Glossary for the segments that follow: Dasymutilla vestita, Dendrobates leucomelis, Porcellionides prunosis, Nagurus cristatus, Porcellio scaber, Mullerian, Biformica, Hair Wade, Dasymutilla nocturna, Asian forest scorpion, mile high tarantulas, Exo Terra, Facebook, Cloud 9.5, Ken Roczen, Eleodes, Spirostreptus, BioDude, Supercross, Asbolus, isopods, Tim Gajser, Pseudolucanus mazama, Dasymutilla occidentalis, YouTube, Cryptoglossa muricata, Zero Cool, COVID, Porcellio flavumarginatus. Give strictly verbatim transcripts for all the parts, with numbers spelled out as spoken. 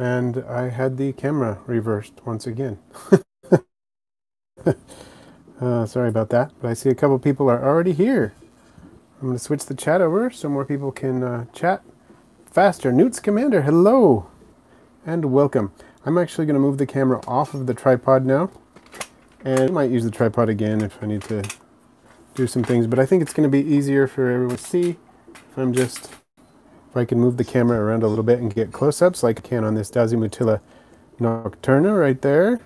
and I had the camera reversed once again. uh, sorry about that, but I see a couple people are already here. I'm going to switch the chat over so more people can uh, chat faster. Newt Scamander, hello and welcome. I'm actually going to move the camera off of the tripod now, and I might use the tripod again if I need to do some things, but I think it's going to be easier for everyone to see if I'm just... If I can move the camera around a little bit and get close-ups like I can on this Dasymutilla nocturna right there.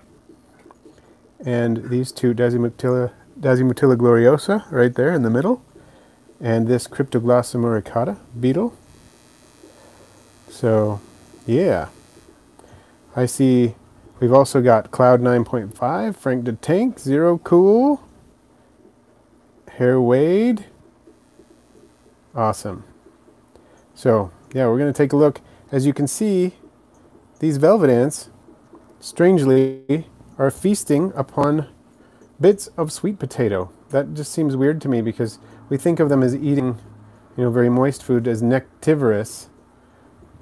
And these two Dasymutilla, Dasymutilla gloriosa right there in the middle. And this Cryptoglossa muricata beetle. So, yeah. I see we've also got Cloud nine point five, Frank de Tank, Zero Cool, Hair Wade. Awesome. So, yeah, we're going to take a look. As you can see, these velvet ants, strangely, are feasting upon bits of sweet potato. That just seems weird to me because we think of them as eating, you know, very moist food as nectivorous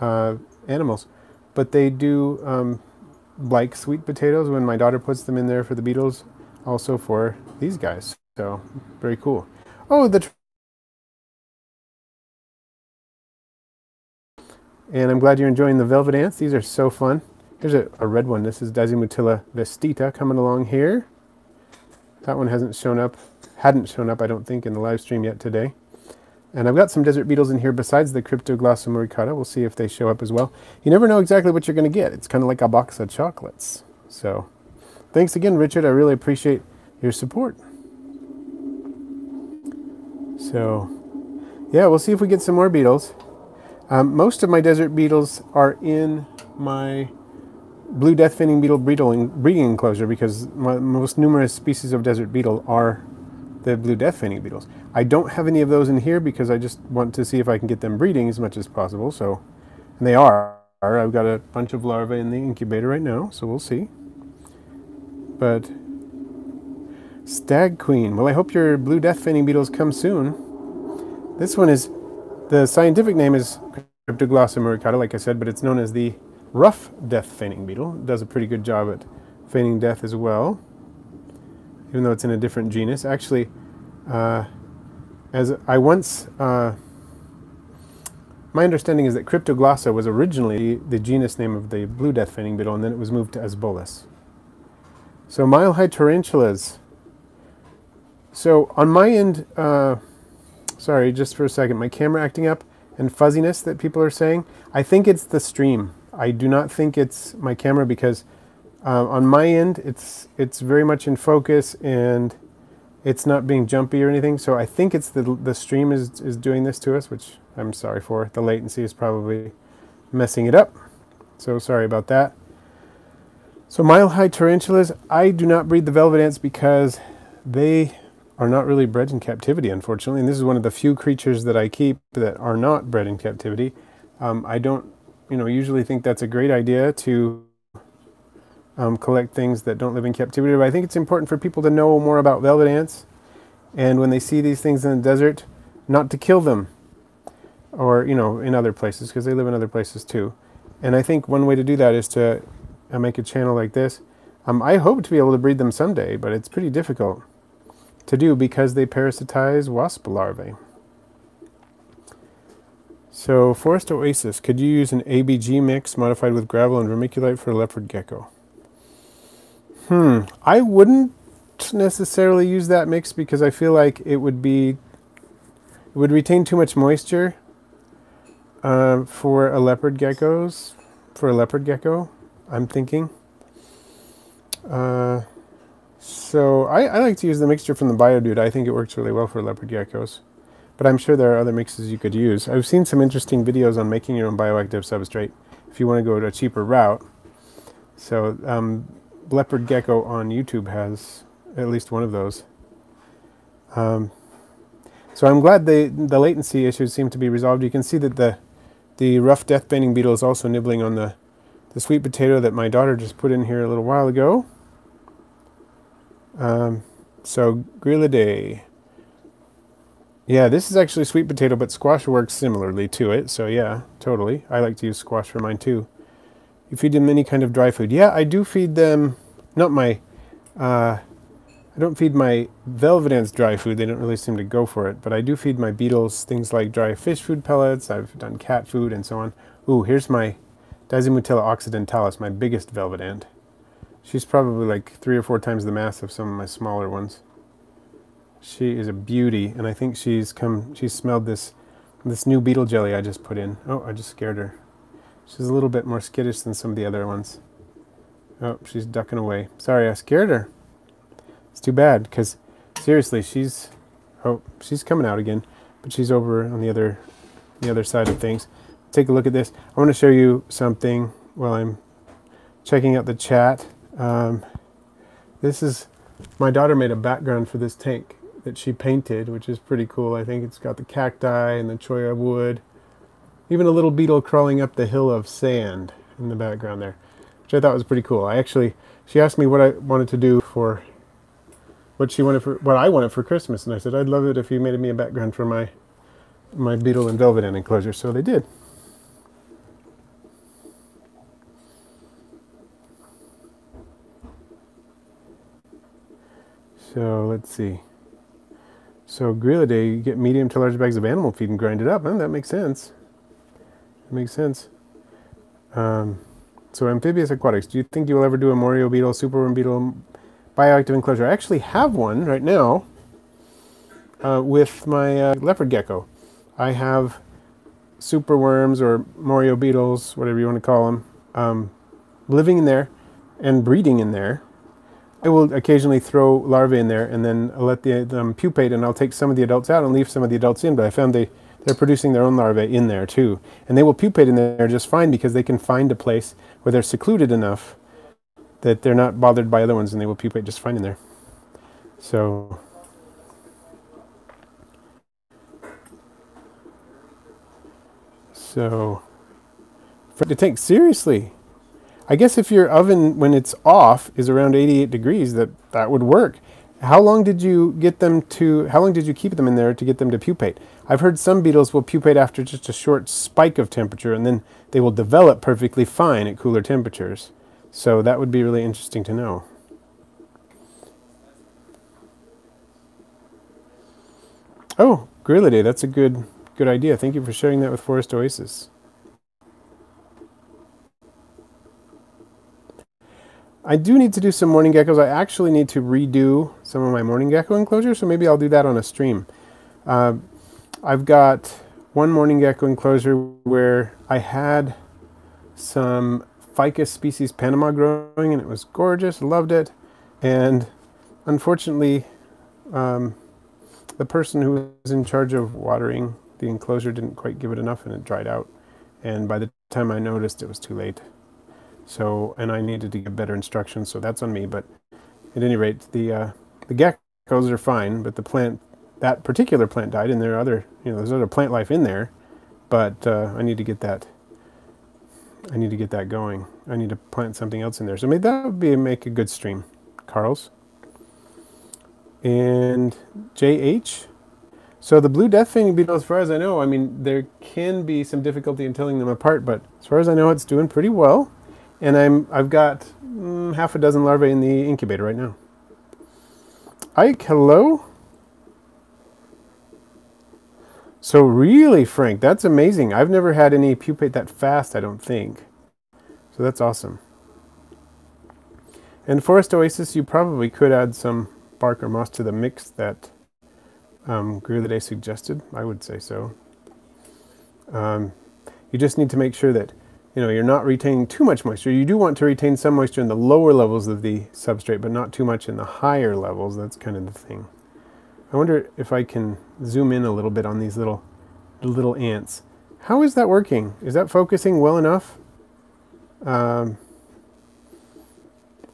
uh, animals. But they do um, like sweet potatoes when my daughter puts them in there for the beetles, also for these guys. So, very cool. Oh, the... And I'm glad you're enjoying the velvet ants. These are so fun. Here's a, a red one. This is Dasymutilla vestita coming along here. That one hasn't shown up, hadn't shown up, I don't think, in the live stream yet today. And I've got some desert beetles in here besides the Cryptoglossa muricata. We'll see if they show up as well. You never know exactly what you're going to get. It's kind of like a box of chocolates. So thanks again, Richard. I really appreciate your support. So, yeah, we'll see if we get some more beetles. Um, most of my desert beetles are in my blue death finning beetle breeding enclosure because my most numerous species of desert beetle are the blue death finning beetles. I don't have any of those in here because I just want to see if I can get them breeding as much as possible. So, and they are. I've got a bunch of larvae in the incubator right now, so we'll see. But Stag Queen. Well, I hope your blue death finning beetles come soon. This one is... The scientific name is Cryptoglossa muricata, like I said, but it's known as the rough death feigning beetle. It does a pretty good job at feigning death as well, even though it's in a different genus. Actually, uh, as I once, uh, my understanding is that Cryptoglossa was originally the genus name of the blue death feigning beetle, and then it was moved to Asbolus. So mile high tarantulas. So on my end, uh, sorry, just for a second, my camera acting up and fuzziness that people are saying. I think it's the stream. I do not think it's my camera because uh, on my end, it's it's very much in focus and it's not being jumpy or anything. So I think it's the the stream is, is doing this to us, which I'm sorry for. The latency is probably messing it up. So sorry about that. So mile-high tarantulas, I do not breed the velvet ants because they... are not really bred in captivity, unfortunately, and this is one of the few creatures that I keep that are not bred in captivity. Um, I don't, you know, usually think that's a great idea to um, collect things that don't live in captivity, but I think it's important for people to know more about velvet ants, and when they see these things in the desert, not to kill them, or, you know, in other places, because they live in other places too. And I think one way to do that is to uh, make a channel like this. Um, I hope to be able to breed them someday, but it's pretty difficult to do because they parasitize wasp larvae. So, Forest Oasis, could you use an A B G mix modified with gravel and vermiculite for a leopard gecko? Hmm, I wouldn't necessarily use that mix because I feel like it would be, it would retain too much moisture uh, for a leopard geckos, for a leopard gecko, I'm thinking. Uh... So I, I like to use the mixture from the BioDude. I think it works really well for leopard geckos. But I'm sure there are other mixes you could use. I've seen some interesting videos on making your own bioactive substrate if you want to go to a cheaper route. So um, Leopard Gecko on YouTube has at least one of those. Um, so I'm glad they, the latency issues seem to be resolved. You can see that the, the rough death feigning beetle is also nibbling on the, the sweet potato that my daughter just put in here a little while ago. Um, so Grilidae, yeah, this is actually sweet potato, but squash works similarly to it. So yeah, totally. I like to use squash for mine too. You feed them any kind of dry food. Yeah, I do feed them, not my, uh, I don't feed my velvet dry food. They don't really seem to go for it, but I do feed my beetles things like dry fish food pellets. I've done cat food and so on. Ooh, here's my Dasymutilla occidentalis, my biggest velvet ant. She's probably like three or four times the mass of some of my smaller ones. She is a beauty, and I think she's come, she's smelled this this new beetle jelly I just put in. Oh, I just scared her. She's a little bit more skittish than some of the other ones. Oh, she's ducking away. Sorry, I scared her. It's too bad, because seriously, she's, oh, she's coming out again, but she's over on the other, the other side of things. Take a look at this. I want to show you something while I'm checking out the chat. Um, this is, my daughter made a background for this tank that she painted, which is pretty cool. I think it's got the cacti and the cholla wood, even a little beetle crawling up the hill of sand in the background there, which I thought was pretty cool. I actually, she asked me what I wanted to do for, what she wanted for, what I wanted for Christmas, and I said, I'd love it if you made me a background for my, my beetle and velvet ant enclosure, so they did. So let's see. So Grilidae, you get medium to large bags of animal feed and grind it up. Huh? That makes sense. That makes sense. Um, so amphibious aquatics. Do you think you will ever do a Morio beetle, superworm beetle, bioactive enclosure? I actually have one right now uh, with my uh, leopard gecko. I have superworms or Morio beetles, whatever you want to call them, um, living in there and breeding in there. I will occasionally throw larvae in there and then I'll let the, them pupate, and I'll take some of the adults out and leave some of the adults in, but I found they, they're producing their own larvae in there too. And they will pupate in there just fine because they can find a place where they're secluded enough that they're not bothered by other ones, and they will pupate just fine in there. So, so, for to take seriously, I guess if your oven, when it's off, is around eighty-eight degrees, that, that would work. How long did you get them to, how long did you keep them in there to get them to pupate? I've heard some beetles will pupate after just a short spike of temperature, and then they will develop perfectly fine at cooler temperatures. So that would be really interesting to know. Oh, Grilidae, that's a good, good idea. Thank you for sharing that with Forest Oasis. I do need to do some morning geckos. I actually need to redo some of my morning gecko enclosures, so maybe I'll do that on a stream. Uh, I've got one morning gecko enclosure where I had some Ficus species Panama growing, and it was gorgeous, loved it. And unfortunately, um, the person who was in charge of watering the enclosure didn't quite give it enough, and it dried out. And by the time I noticed, it was too late. So, and I needed to give better instructions, so that's on me. But at any rate, the uh, the geckos are fine, but the plant, that particular plant died, and there are other, you know, there's other plant life in there. But uh, I need to get that, I need to get that going. I need to plant something else in there. So maybe that would be make a good stream, Carl's. And J H. So the blue death fanged beetle, as far as I know, I mean, there can be some difficulty in telling them apart, but as far as I know, it's doing pretty well. And I'm, I've got mm, half a dozen larvae in the incubator right now. Ike, hello? So really, Frank, that's amazing. I've never had any pupate that fast, I don't think. So that's awesome. And Forest Oasis, you probably could add some bark or moss to the mix that um, Grilidae suggested. I would say so. Um, you just need to make sure that you know, you're not retaining too much moisture. You do want to retain some moisture in the lower levels of the substrate, but not too much in the higher levels. That's kind of the thing. I wonder if I can zoom in a little bit on these little, little ants. How is that working? Is that focusing well enough? Um,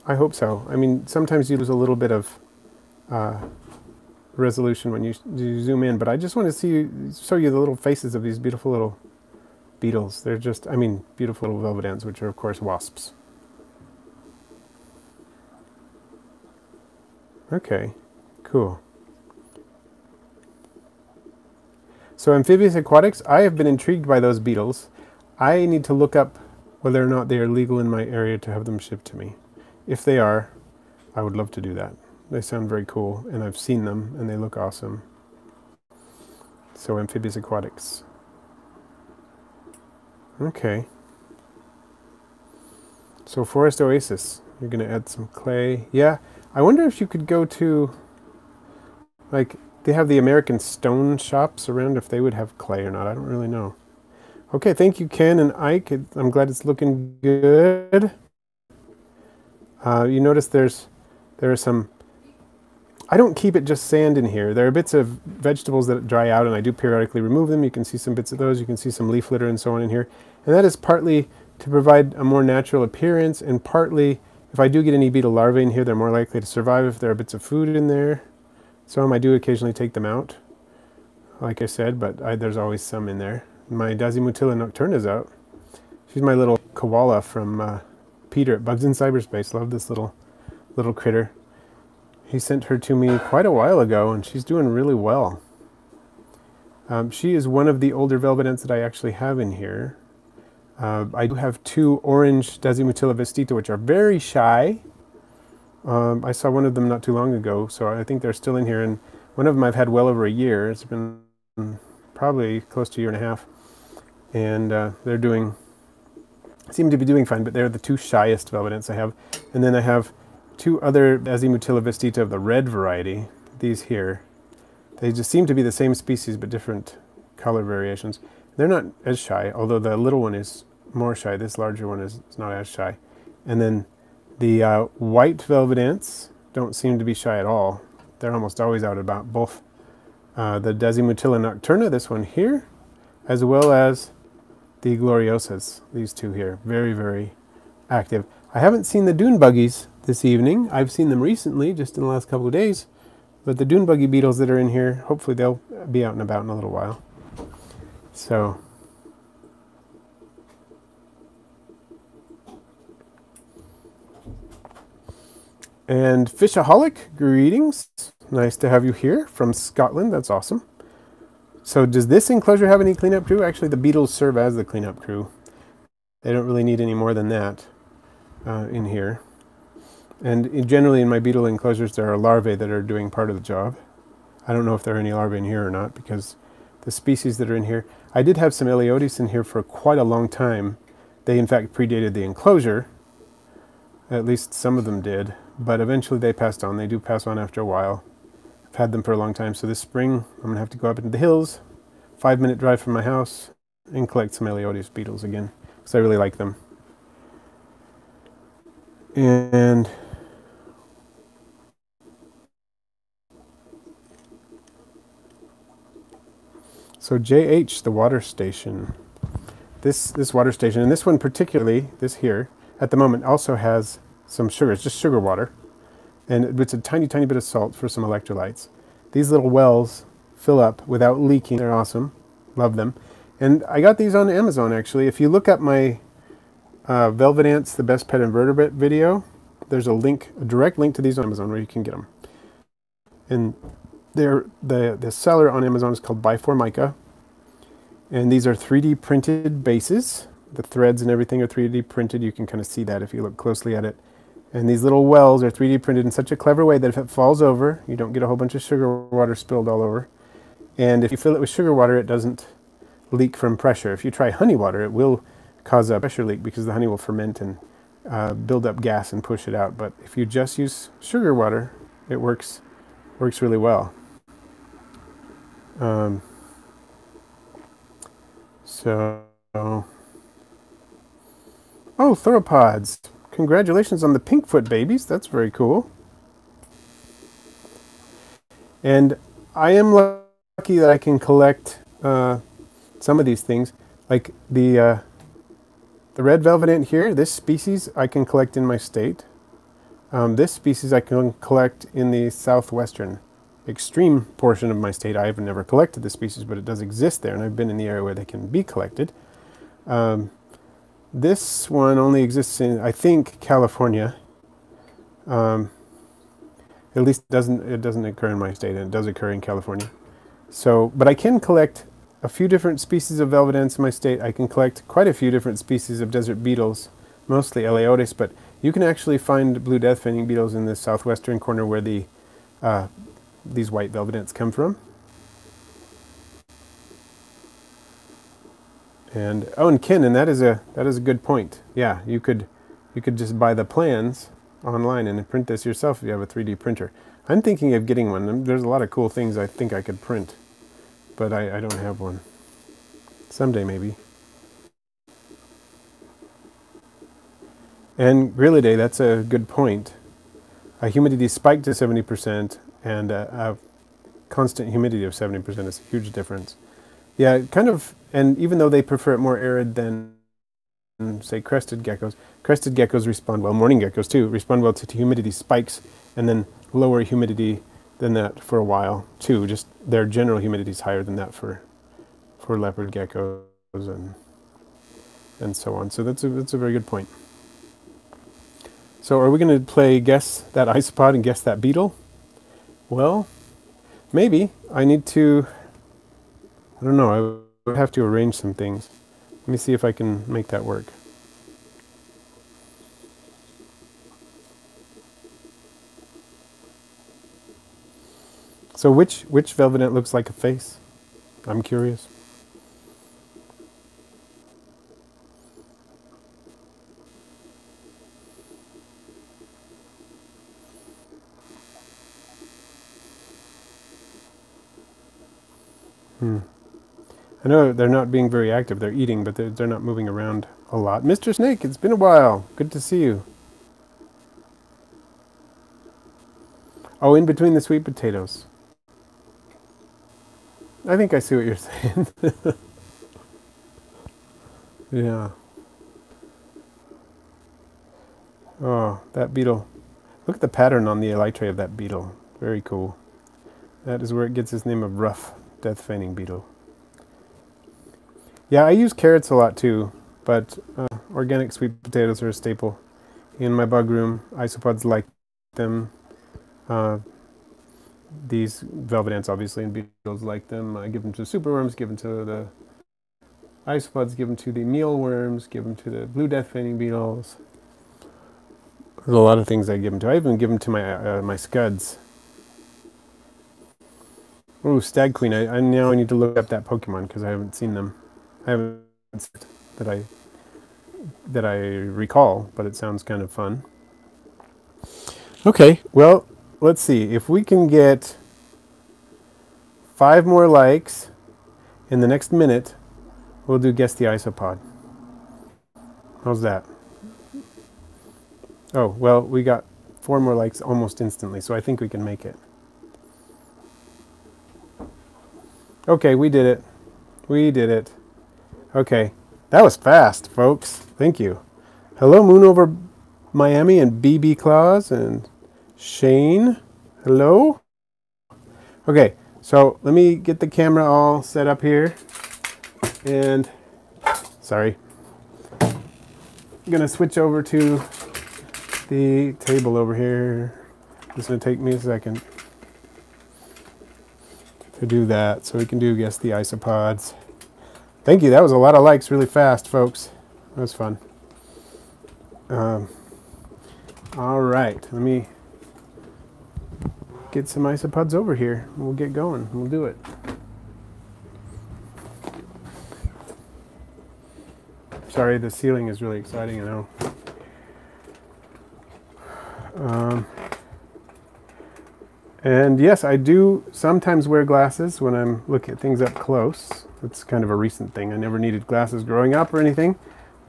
I hope so. I mean, sometimes you lose a little bit of uh, resolution when you, you zoom in, but I just want to see, show you the little faces of these beautiful little beetles. They're just, I mean, beautiful little velvet ants, which are, of course, wasps. Okay, cool. So amphibious aquatics, I have been intrigued by those beetles. I need to look up whether or not they are legal in my area to have them shipped to me. If they are, I would love to do that. They sound very cool, and I've seen them, and they look awesome. So, amphibious aquatics. Okay. So, forest oasis. You're going to add some clay. Yeah, I wonder if you could go to, like, they have the American stone shops around, if they would have clay or not. I don't really know. Okay, thank you, Ken and Ike. I'm glad it's looking good. Uh, you notice there's, there are some, I don't keep it just sand in here. There are bits of vegetables that dry out, and I do periodically remove them. You can see some bits of those. You can see some leaf litter and so on in here. And that is partly to provide a more natural appearance, and partly, if I do get any beetle larvae in here, they're more likely to survive if there are bits of food in there. So um, I do occasionally take them out, like I said, but I, there's always some in there. My Dasymutilla nocturna is out. She's my little koala from uh, Peter at Bugs in Cyberspace. Love this little little critter. He sent her to me quite a while ago, and she's doing really well. Um, she is one of the older velvet ants that I actually have in here. Uh, I do have two orange Dasymutilla vestita, which are very shy. Um, I saw one of them not too long ago, so I think they're still in here. And one of them I've had well over a year. It's been probably close to a year and a half, and uh, they're doing, seem to be doing fine, but they're the two shyest velvet ants I have. And then I have two other Dasymutilla vestita of the red variety, these here. They just seem to be the same species, but different color variations. They're not as shy, although the little one is more shy. This larger one is not as shy. And then the uh, white velvet ants don't seem to be shy at all. They're almost always out about, both Uh, the Dasymutilla nocturna, this one here, as well as the gloriosas, these two here. Very, very active. I haven't seen the dune buggies this evening. I've seen them recently, just in the last couple of days. But the dune buggy beetles that are in here, hopefully they'll be out and about in a little while. So, and Fishaholic, greetings. Nice to have you here from Scotland. That's awesome. So does this enclosure have any cleanup crew? Actually, the beetles serve as the cleanup crew. They don't really need any more than that uh, in here. And in, generally in my beetle enclosures, there are larvae that are doing part of the job. I don't know if there are any larvae in here or not, because the species that are in here, I did have some Eleodes in here for quite a long time. They in fact predated the enclosure. At least some of them did, but eventually they passed on. They do pass on after a while. I've had them for a long time, so this spring I'm going to have to go up into the hills, five minute drive from my house, and collect some Eleodes beetles again, because I really like them. And so J H, the water station, this, this water station, and this one particularly, this here, at the moment also has some sugar. It's just sugar water. And it's a tiny, tiny bit of salt for some electrolytes. These little wells fill up without leaking. They're awesome. Love them. And I got these on Amazon, actually. If you look up my uh, Velvet Ants, the Best Pet Invertebrate video, there's a link, a direct link to these on Amazon where you can get them. And they're, the, the seller on Amazon is called Biformica. And these are three D printed bases. The threads and everything are three D printed. You can kind of see that if you look closely at it. And these little wells are three D printed in such a clever way that if it falls over, you don't get a whole bunch of sugar water spilled all over. And if you fill it with sugar water, it doesn't leak from pressure. If you try honey water, it will cause a pressure leak because the honey will ferment and uh, build up gas and push it out. But if you just use sugar water, it works, works really well. Um, so, oh, theropods. Congratulations on the Pinkfoot babies. That's very cool. And I am lucky that I can collect uh, some of these things. Like the, uh, the red velvet ant here, this species I can collect in my state. Um, this species I can collect in the southwestern extreme portion of my state. I have never collected this species, but it does exist there, and I've been in the area where they can be collected. Um, This one only exists in, I think, California. Um, at least doesn't, it doesn't occur in my state, and it does occur in California. So, but I can collect a few different species of velvet ants in my state, I can collect quite a few different species of desert beetles, mostly Eleodes, but you can actually find blue death fanning beetles in the southwestern corner where the uh, these white velvet ants come from. And oh, and kin, and that is a that is a good point. Yeah, you could you could just buy the plans online and print this yourself if you have a three D printer. I'm thinking of getting one. There's a lot of cool things I think I could print, but I, I don't have one. Someday maybe. And Grillidae, that's a good point. Uh, humidity spiked to seventy percent, and uh, a constant humidity of seventy percent is a huge difference. Yeah, kind of, and even though they prefer it more arid than, say, crested geckos, crested geckos respond well, mourning geckos too, respond well to humidity spikes, and then lower humidity than that for a while too. Just their general humidity is higher than that for for leopard geckos and and so on. So that's a that's a very good point. So are we going to play guess that isopod and guess that beetle? Well, maybe I need to. I don't know. I would have to arrange some things. Let me see if I can make that work. So which, which velvet ant looks like a face? I'm curious. Hmm. I know they're not being very active. They're eating, but they're, they're not moving around a lot. Mister Snake, it's been a while. Good to see you. Oh, in between the sweet potatoes. I think I see what you're saying. Yeah. Oh, that beetle. Look at the pattern on the elytrae of that beetle. Very cool. That is where it gets its name of rough death feigning beetle. Yeah, I use carrots a lot too, but uh, organic sweet potatoes are a staple in my bug room. Isopods like them. Uh, These velvet ants, obviously, and beetles like them. I give them to the superworms, give them to the isopods, give them to the mealworms, give them to the blue death fanning beetles. There's a lot of things I give them to. I even give them to my uh, my scuds. Ooh, Stag Queen. I, I now need to look up that Pokemon because I haven't seen them. I haven't seen that I that I recall, but it sounds kind of fun. Okay, well. Let's see if we can get five more likes in the next minute. We'll do guess the isopod. How's that? Oh, well, we got four more likes almost instantly, so I think we can make it. Okay, we did it. We did it. Okay, that was fast, folks. Thank you. Hello, Moon Over Miami and B B Claws and Shane, hello? Okay, so let me get the camera all set up here. And, sorry. I'm gonna switch over to the table over here. This is gonna take me a second to do that. So we can do, guess, the isopods. Thank you, that was a lot of likes really fast, folks. That was fun. Um, all right, let me get some isopods over here. We'll get going. We'll do it. Sorry, the ceiling is really exciting, I know. Um, and yes, I do sometimes wear glasses when I'm looking at things up close. That's kind of a recent thing. I never needed glasses growing up or anything,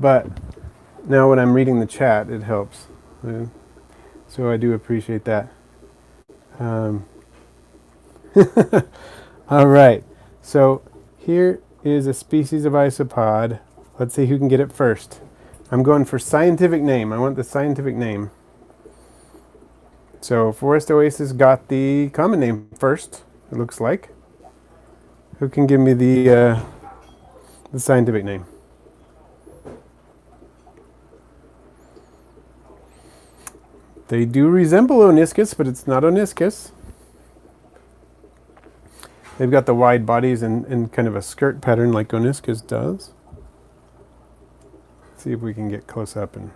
but now when I'm reading the chat, it helps. So I do appreciate that. Um, all right, so here is a species of isopod. Let's see who can get it first. I'm going for scientific name. I want the scientific name. So Forest Oasis got the common name first, it looks like. Who can give me the, uh, the scientific name? They do resemble Oniscus, but it's not Oniscus. They've got the wide bodies in, in kind of a skirt pattern like Oniscus does. Let's see if we can get close up and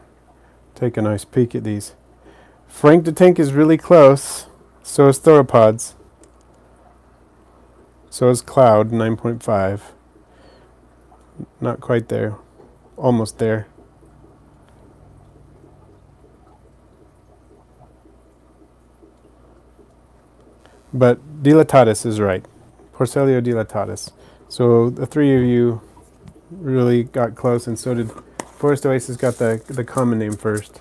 take a nice peek at these. Frank de Tank is really close. So is Theropods. So is Cloud nine point five. Not quite there. Almost there. But Dilatatus is right. Porcellio dilatatus. So the three of you really got close, and so did Forest Oasis got the, the common name first.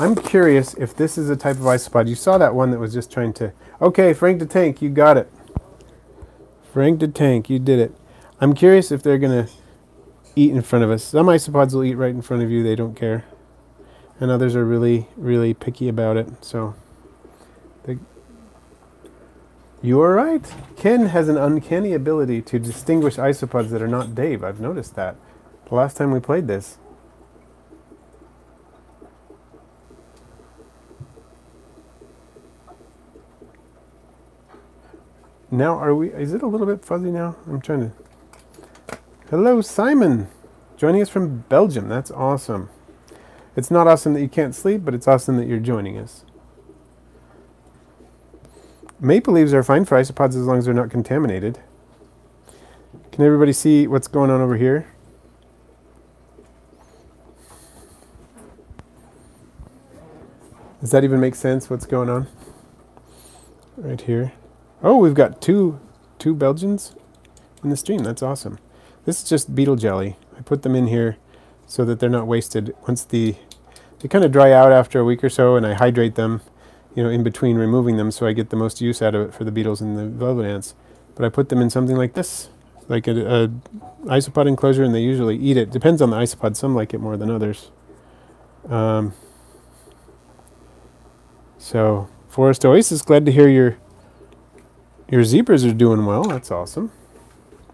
I'm curious if this is a type of isopod. You saw that one that was just trying to... Okay, Frank de Tank, you got it. Frank de Tank, you did it. I'm curious if they're going to eat in front of us. Some isopods will eat right in front of you. They don't care. And others are really, really picky about it. So... they You are right. Ken has an uncanny ability to distinguish isopods that are not Dave. I've noticed that. The last time we played this. Now are we... Is it a little bit fuzzy now? I'm trying to... Hello, Simon! Joining us from Belgium. That's awesome. It's not awesome that you can't sleep, but it's awesome that you're joining us. Maple leaves are fine for isopods as long as they're not contaminated. Can everybody see what's going on over here? Does that even make sense, what's going on? Right here. Oh, we've got two, two Belgians in the stream. That's awesome. This is just beetle jelly. I put them in here so that they're not wasted. Once the... They kind of dry out after a week or so, and I hydrate them, you know, in between removing them, so I get the most use out of it for the beetles and the velvet ants. But I put them in something like this, like a, a isopod enclosure, and they usually eat it. Depends on the isopod. Some like it more than others. Um, so, Forest Oasis, glad to hear your your zebras are doing well. That's awesome.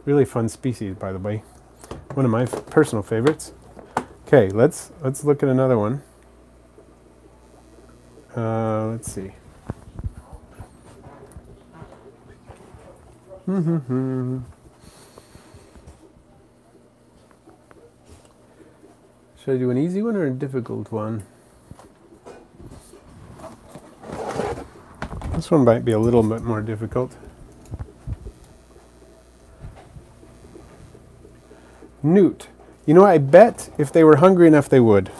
Really fun species, by the way. One of my personal favorites. Okay, let's let's look at another one. Uh, let's see. Mm-hmm-hmm. Should I do an easy one or a difficult one? This one might be a little bit more difficult. Newt. You know, I bet if they were hungry enough they would.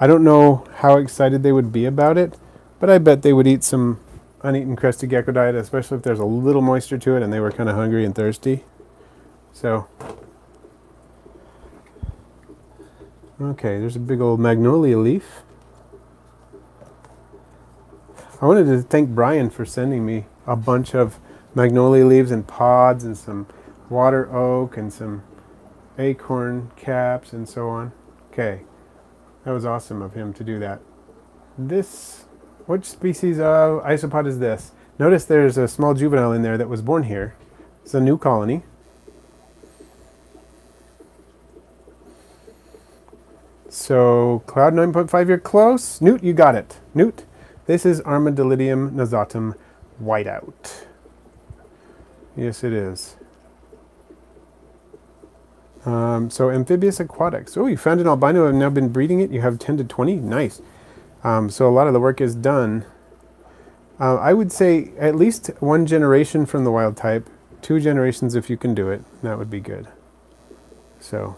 I don't know how excited they would be about it, but I bet they would eat some uneaten crested gecko diet, especially if there's a little moisture to it and they were kind of hungry and thirsty. So, okay, there's a big old magnolia leaf. I wanted to thank Brian for sending me a bunch of magnolia leaves and pods and some water oak and some acorn caps and so on. Okay. That was awesome of him to do that. This, which species of isopod is this? Notice there's a small juvenile in there that was born here. It's a new colony. So, Cloud nine point five, you're close. Newt, you got it. Newt, this is Armadillidium nasatum whiteout. Yes, it is. Um, so amphibious aquatics. Oh, you found an albino and have now been breeding it. You have ten to twenty. Nice. Um, so a lot of the work is done. Uh, I would say at least one generation from the wild type. Two generations if you can do it. That would be good. So,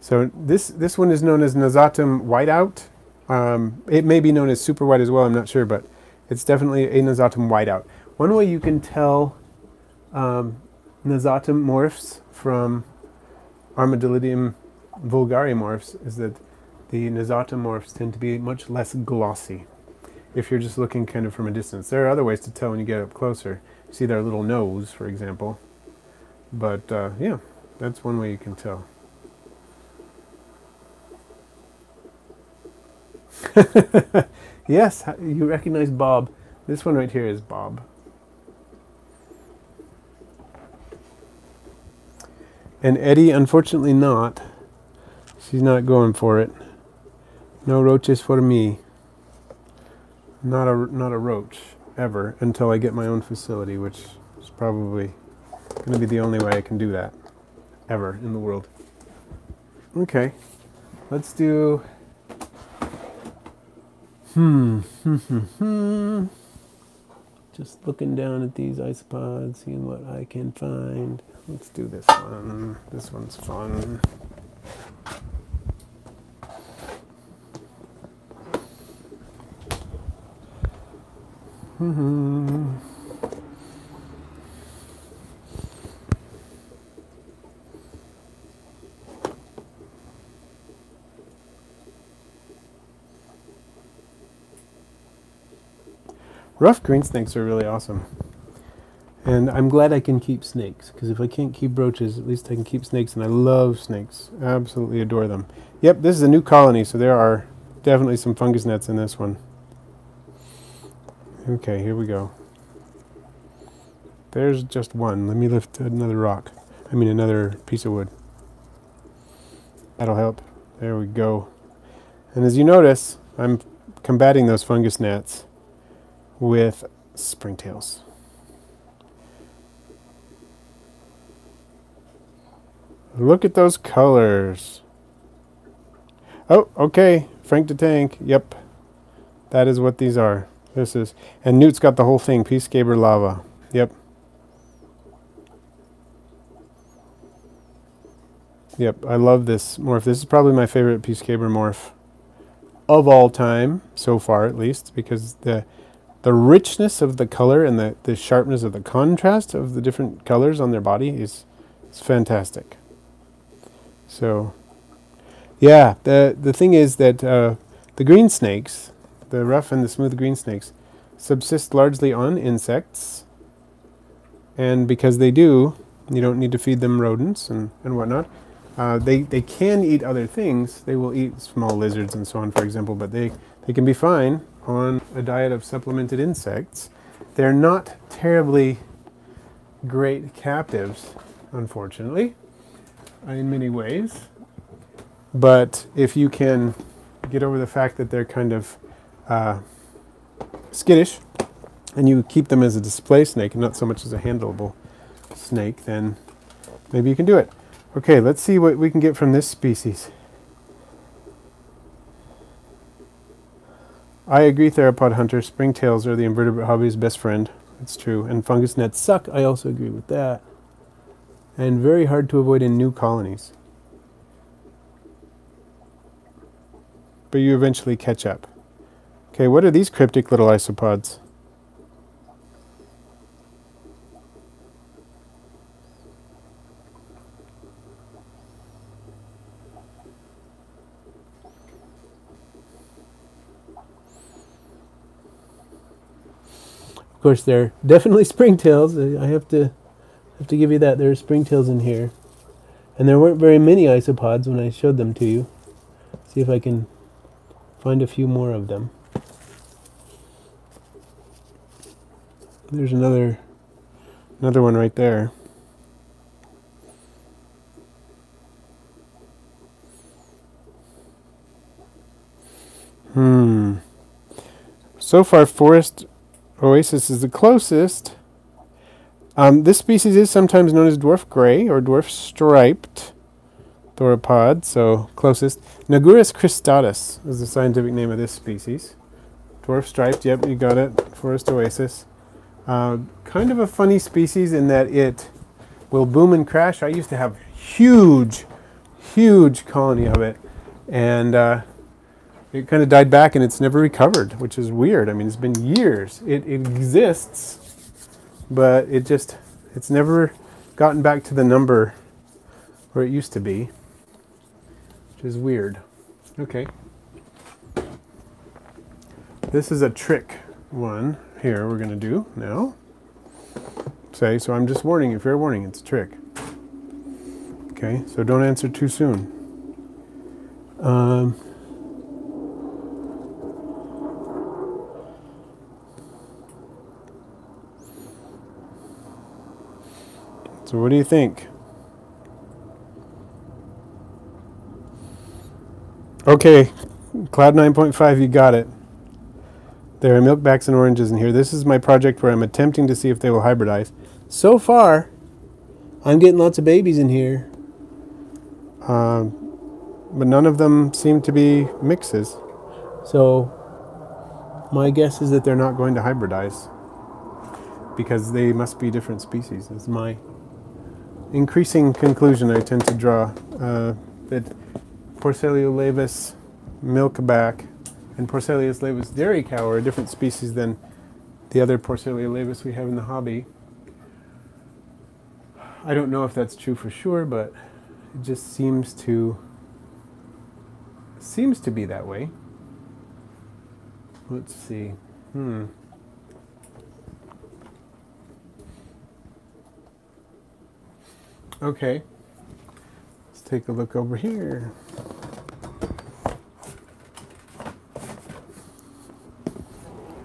so this, this one is known as Nasatum whiteout. Um, it may be known as super white as well. I'm not sure, but it's definitely a Nasatum whiteout. One way you can tell... Um, Nasatum morphs from Armadillidium vulgarimorphs is that the Nasatum morphs tend to be much less glossy if you're just looking kind of from a distance. There are other ways to tell when you get up closer. You see their little nose, for example. But, uh, yeah, that's one way you can tell. Yes, you recognize Bob. This one right here is Bob. And Eddie, unfortunately not. She's not going for it. No roaches for me. Not a, not a roach. ever until I get my own facility, which is probably going to be the only way I can do that ever in the world. Okay, let's do... Hmm, hmm, hmm, hmm. Just looking down at these isopods, seeing what I can find. Let's do this one. This one's fun. Hmm. Rough green snakes are really awesome. And I'm glad I can keep snakes, because if I can't keep roaches, at least I can keep snakes, and I love snakes. Absolutely adore them. Yep, this is a new colony, so there are definitely some fungus nets in this one. Okay, here we go. There's just one. Let me lift another rock. I mean, another piece of wood. That'll help. There we go. And as you notice, I'm combating those fungus gnats with springtails. Look at those colors. Oh, okay. Frank de Tank. Yep. That is what these are. This is, and Newt's got the whole thing. P. scaber lava. Yep. Yep. I love this morph. This is probably my favorite P. scaber morph of all time, so far at least, because the the richness of the color and the, the sharpness of the contrast of the different colors on their body is, is fantastic. So, yeah, the, the thing is that uh, the green snakes, the rough and the smooth green snakes, subsist largely on insects. And because they do, you don't need to feed them rodents and, and whatnot. Uh, they, they can eat other things. They will eat small lizards and so on, for example, but they, they can be fine on a diet of supplemented insects. They're not terribly great captives, unfortunately, in many ways. But if you can get over the fact that they're kind of uh, skittish, and you keep them as a display snake and not so much as a handleable snake, then maybe you can do it. Okay, let's see what we can get from this species. I agree, theropod hunter. Springtails are the invertebrate hobby's best friend. It's true. And fungus nets suck. I also agree with that. And very hard to avoid in new colonies. But you eventually catch up. Okay, what are these cryptic little isopods? Of course, they're definitely springtails. I have to have to give you that. There are springtails in here, and there weren't very many isopods when I showed them to you. See if I can find a few more of them. There's another another one right there. Hmm. So far, forest oasis is the closest. Um, this species is sometimes known as dwarf gray or dwarf striped theropod, so closest. Nagurus cristatus is the scientific name of this species. Dwarf striped, yep, you got it. Forest oasis. Uh, kind of a funny species in that it will boom and crash. I used to have huge, huge colony of it, and uh, it kind of died back and it's never recovered, which is weird. I mean, it's been years. It, it exists, but it just, it's never gotten back to the number where it used to be, which is weird. Okay. This is a trick one here we're going to do now. Say, so I'm just warning you, fair warning, it's a trick. Okay, so don't answer too soon. Um... So what do you think? Okay, Cloud nine point five, you got it. There are milkbacks and oranges in here. This is my project where I'm attempting to see if they will hybridize. So far, I'm getting lots of babies in here. Uh, but none of them seem to be mixes. So my guess is that they're not going to hybridize, because they must be different species. That's my increasing conclusion I tend to draw, uh, that Porcellio levis milkback and Porcellio levis dairy cow are different species than the other Porcellio levis we have in the hobby. I don't know if that's true for sure, but it just seems to seems to be that way. Let's see. Hmm. Okay. Let's take a look over here.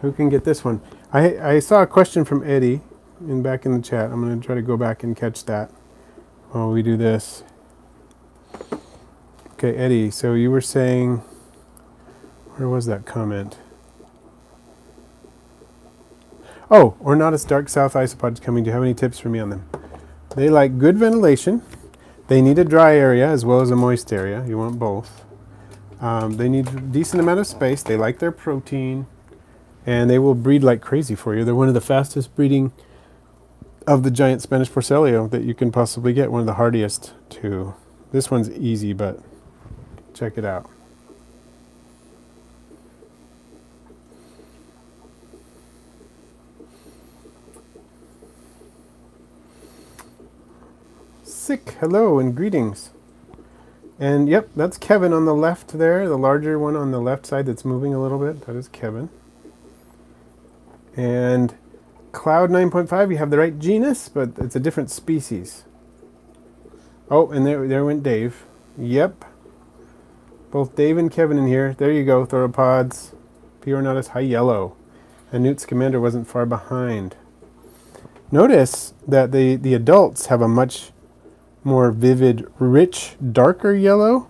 Who can get this one? I, I saw a question from Eddie in back in the chat. I'm going to try to go back and catch that while we do this. Okay, Eddie, so you were saying, where was that comment? Oh, Ornatus dark south isopods coming. Do you have any tips for me on them? They like good ventilation. They need a dry area as well as a moist area. You want both. Um, they need a decent amount of space. They like their protein. And they will breed like crazy for you. They're one of the fastest breeding of the giant Spanish Porcellio that you can possibly get. One of the hardiest too. This one's easy, but check it out. Sick, hello and greetings. And yep, that's Kevin on the left there, the larger one on the left side that's moving a little bit. That is Kevin. And Cloud nine point five, you have the right genus, but it's a different species. Oh, and there, there went Dave. Yep. Both Dave and Kevin in here. There you go, theropods. P. ornatus high yellow. And Newt Scamander wasn't far behind. Notice that the, the adults have a much more vivid, rich, darker yellow,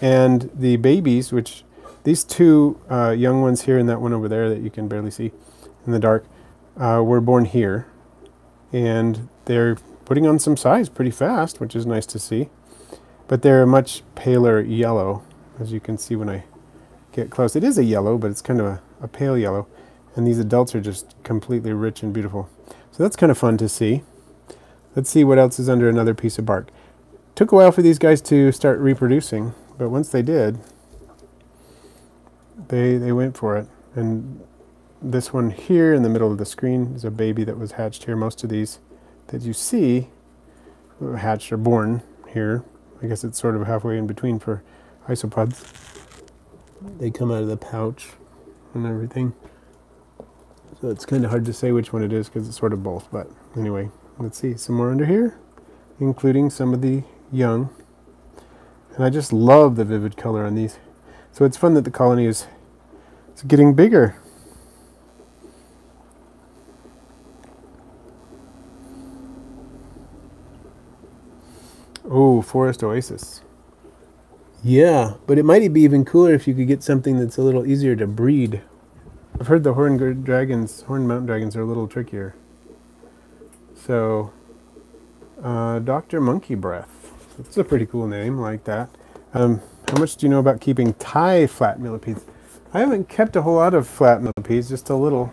and the babies, which these two uh, young ones here and that one over there that you can barely see in the dark, uh, were born here, and they're putting on some size pretty fast, which is nice to see, but they're a much paler yellow, as you can see when I get close. It is a yellow, but it's kind of a, a pale yellow, and these adults are just completely rich and beautiful. So that's kind of fun to see. Let's see what else is under another piece of bark. Took a while for these guys to start reproducing, but once they did, they, they went for it. And this one here in the middle of the screen is a baby that was hatched here. Most of these that you see hatched or born here. I guess it's sort of halfway in between for isopods. They come out of the pouch and everything. So it's kind of hard to say which one it is because it's sort of both, but anyway. Let's see, some more under here, including some of the young. And I just love the vivid color on these. So it's fun that the colony is it's getting bigger. Oh, forest oasis. Yeah, but it might be even cooler if you could get something that's a little easier to breed. I've heard the horned dragons, horned mountain dragons are a little trickier. So, uh, Doctor Monkey Breath. That's a pretty cool name, like that. Um, how much do you know about keeping Thai flat millipedes? I haven't kept a whole lot of flat millipedes, just a little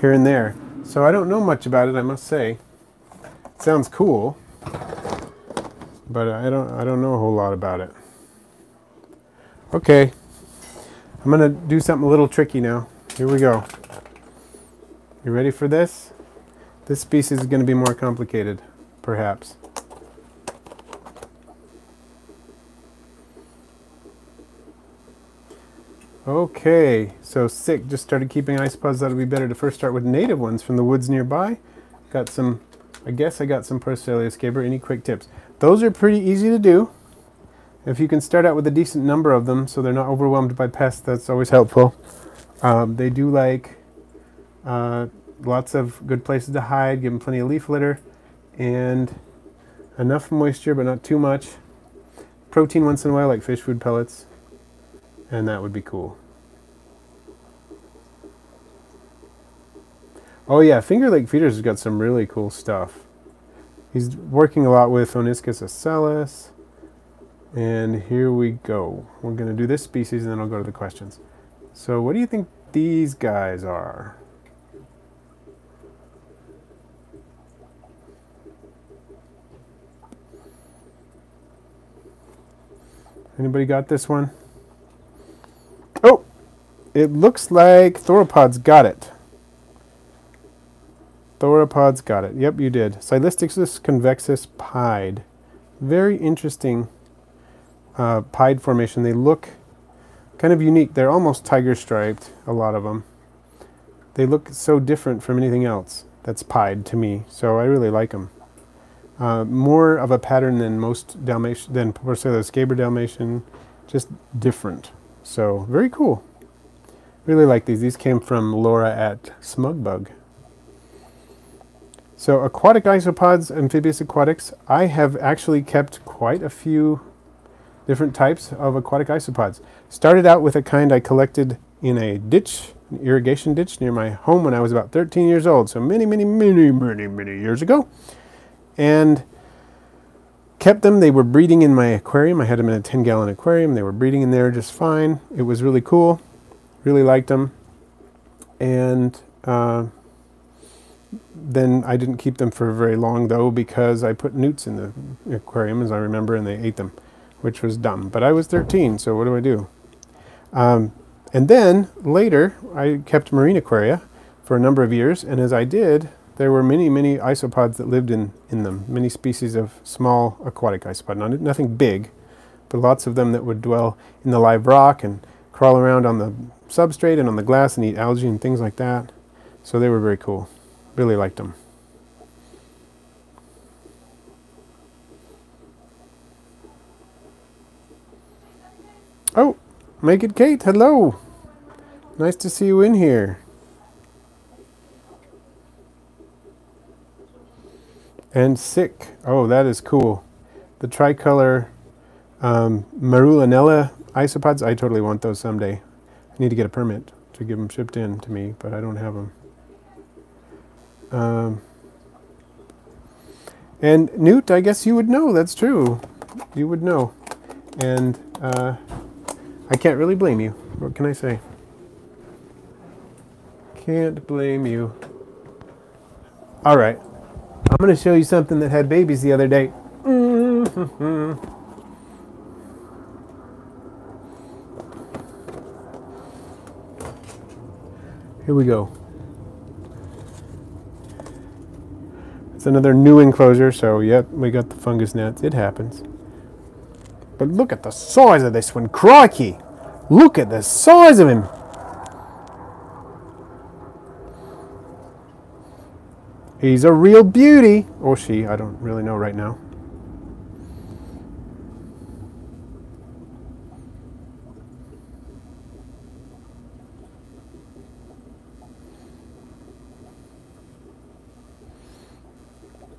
here and there. So I don't know much about it, I must say. It sounds cool, but I don't, I don't know a whole lot about it. Okay, I'm gonna do something a little tricky now. Here we go. You ready for this? This species is going to be more complicated, perhaps. Okay, so sick, just started keeping isopods. That would be better to first start with native ones from the woods nearby. Got some, I guess I got some Porcellio scaber. Any quick tips? Those are pretty easy to do. If you can start out with a decent number of them so they're not overwhelmed by pests, that's always helpful. Um, they do like... Uh, lots of good places to hide, give them plenty of leaf litter, and enough moisture, but not too much. Protein once in a while, like fish food pellets, and that would be cool. Oh yeah, Finger Lake Feeders has got some really cool stuff. He's working a lot with Oniscus asellus. And here we go. We're going to do this species and then I'll go to the questions. So what do you think these guys are? Anybody got this one? Oh! It looks like Thoropod's got it. Thoropod's got it. Yep, you did. Cylisticus convexus pied. Very interesting uh, pied formation. They look kind of unique. They're almost tiger-striped, a lot of them. They look so different from anything else that's pied to me, so I really like them. Uh, more of a pattern than most Dalmatian, than Porcellio scaber Dalmatian, just different. So very cool. Really like these. These came from Laura at Smugbug. So aquatic isopods, amphibious aquatics. I have actually kept quite a few different types of aquatic isopods. Started out with a kind I collected in a ditch, an irrigation ditch near my home when I was about thirteen years old. So many, many, many, many, many years ago. And kept them. They were breeding in my aquarium. I had them in a ten gallon aquarium. They were breeding in there just fine. It was really cool. Really liked them. And uh, then I didn't keep them for very long though, because I put newts in the aquarium, as I remember, and they ate them, which was dumb. But I was thirteen, so what do I do? Um, and then later I kept marine aquaria for a number of years, and as I did, there were many, many isopods that lived in, in them, many species of small aquatic isopod, not, nothing big, but lots of them that would dwell in the live rock and crawl around on the substrate and on the glass and eat algae and things like that. So they were very cool. Really liked them. Oh, Make It Kate, hello. Nice to see you in here. And sick. Oh, that is cool. The tricolor um, Marulinella isopods. I totally want those someday. I need to get a permit to give them shipped in to me, but I don't have them. Um, and Newt, I guess you would know. That's true. You would know. And uh, I can't really blame you. What can I say? Can't blame you. All right. I'm going to show you something that had babies the other day. Mm-hmm. Here we go. It's another new enclosure, so yep, we got the fungus gnats. It happens. But look at the size of this one. Crikey! Look at the size of him! He's a real beauty! Or she, I don't really know right now.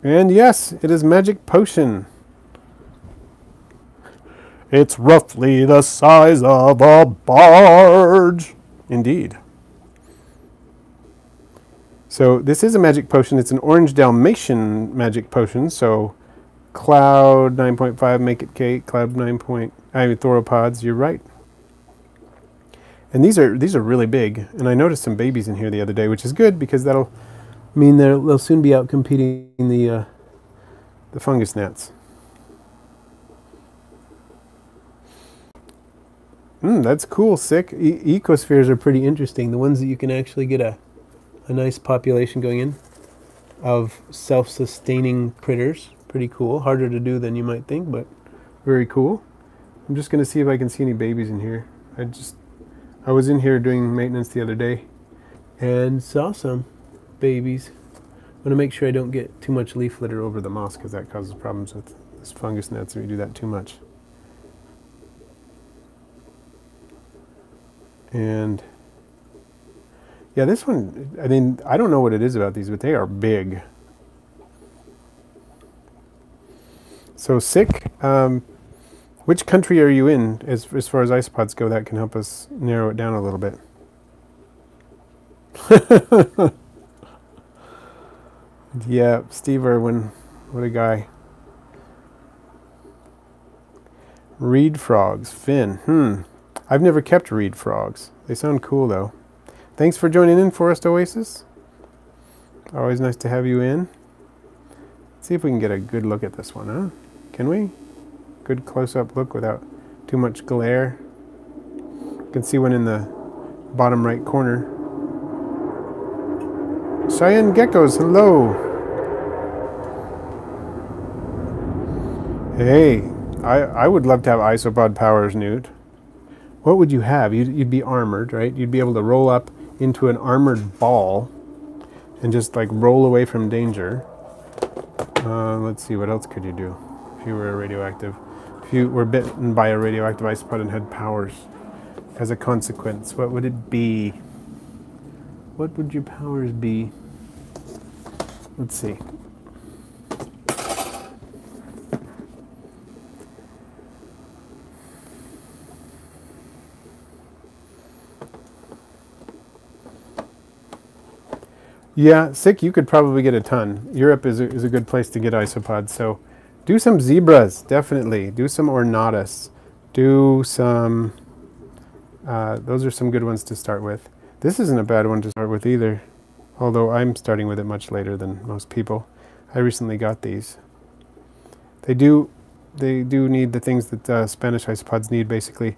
And yes, it is Magic Potion. It's roughly the size of a barge. Indeed. So this is a magic potion. It's an orange Dalmatian magic potion. So Cloud nine point five, Make It Kate, Cloud nine point five, I mean, Thoropod's, you're right. And these are, these are really big. And I noticed some babies in here the other day, which is good because that'll mean they'll soon be out competing the, uh, the fungus gnats. Mm, that's cool, sick. E ecospheres are pretty interesting. The ones that you can actually get a A nice population going in of self-sustaining critters. Pretty cool. Harder to do than you might think, but very cool. I'm just going to see if I can see any babies in here. I just, I was in here doing maintenance the other day and saw some babies. I want to make sure I don't get too much leaf litter over the moss because that causes problems with this fungus gnats if you do that too much. And yeah, this one, I mean, I don't know what it is about these, but they are big. So sick. Um, which country are you in as, as far as isopods go? That can help us narrow it down a little bit. Yeah, Steve Irwin. What a guy. Reed frogs. Finn. Hmm. I've never kept reed frogs. They sound cool, though. Thanks for joining in, Forest Oasis. Always nice to have you in. Let's see if we can get a good look at this one, huh? Can we? Good close-up look without too much glare. You can see one in the bottom right corner. Cheyenne geckos, hello! Hey, I, I would love to have isopod powers, Newt. What would you have? You'd, you'd be armored, right? You'd be able to roll up into an armored ball and just like roll away from danger. Uh, let's see, what else could you do if you were a radioactive? If you were bitten by a radioactive isopod and had powers as a consequence, what would it be? What would your powers be? Let's see. Yeah, sick, you could probably get a ton. Europe is a, is a good place to get isopods, so do some zebras, definitely. Do some ornatus. Do some... Uh, those are some good ones to start with. This isn't a bad one to start with either, although I'm starting with it much later than most people. I recently got these. They do, they do need the things that uh, Spanish isopods need, basically.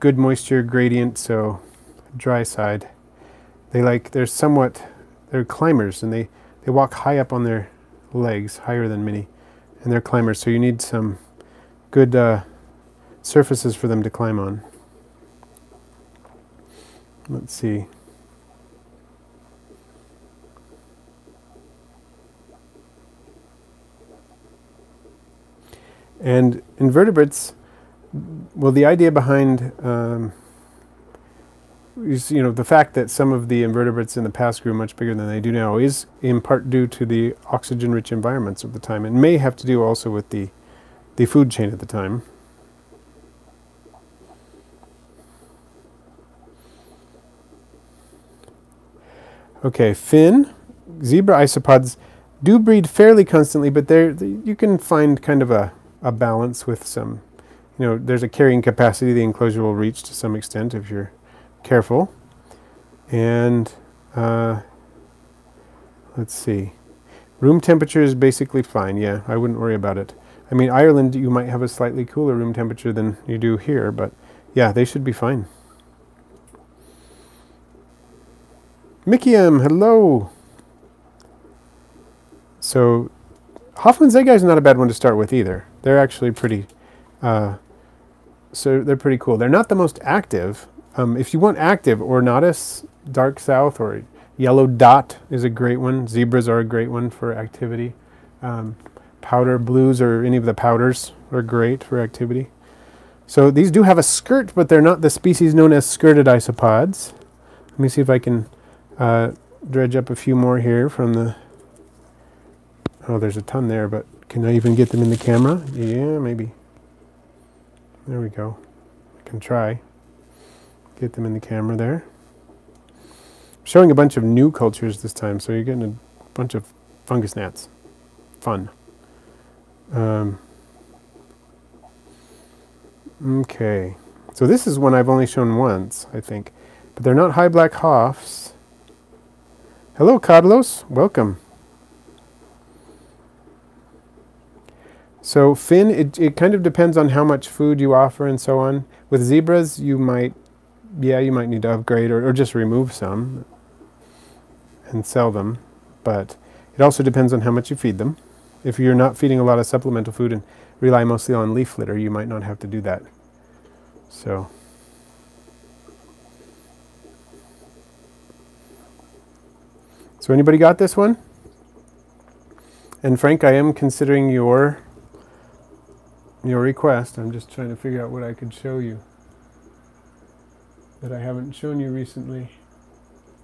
Good moisture gradient, so dry side. They like, they're somewhat, they're climbers, and they, they walk high up on their legs, higher than many. And they're climbers, so you need some good uh, surfaces for them to climb on. Let's see. And invertebrates, well, the idea behind, um, is, you know, the fact that some of the invertebrates in the past grew much bigger than they do now is in part due to the oxygen-rich environments of the time, and may have to do also with the, the food chain at the time. Okay, fin, zebra isopods do breed fairly constantly, but they're, they, you can find kind of a, a balance with some, you know, there's a carrying capacity the enclosure will reach to some extent if you're careful. And uh, let's see, room temperature is basically fine. Yeah, I wouldn't worry about it. I mean, Ireland, you might have a slightly cooler room temperature than you do here, but yeah, they should be fine. Mikium, hello! So, Hoffman's egg guy is not a bad one to start with either. They're actually pretty, uh, so they're pretty cool. They're not the most active. Um, if you want active, Ornatus, Dark South, or Yellow Dot is a great one. Zebras are a great one for activity. Um, powder blues or any of the powders are great for activity. So these do have a skirt, but they're not the species known as skirted isopods. Let me see if I can... Uh, dredge up a few more here from the, oh, there's a ton there, but can I even get them in the camera? Yeah, maybe. There we go. I can try. Get them in the camera there. I'm showing a bunch of new cultures this time, so you're getting a bunch of fungus gnats. Fun. Um, okay. So this is one I've only shown once, I think. But they're not high black hoffs. Hello, Carlos. Welcome. So, fin, it, it kind of depends on how much food you offer and so on. With zebras, you might, yeah, you might need to upgrade or, or just remove some and sell them. But it also depends on how much you feed them. If you're not feeding a lot of supplemental food and rely mostly on leaf litter, you might not have to do that. So... So anybody got this one? And Frank, I am considering your your request. I'm just trying to figure out what I could show you that I haven't shown you recently.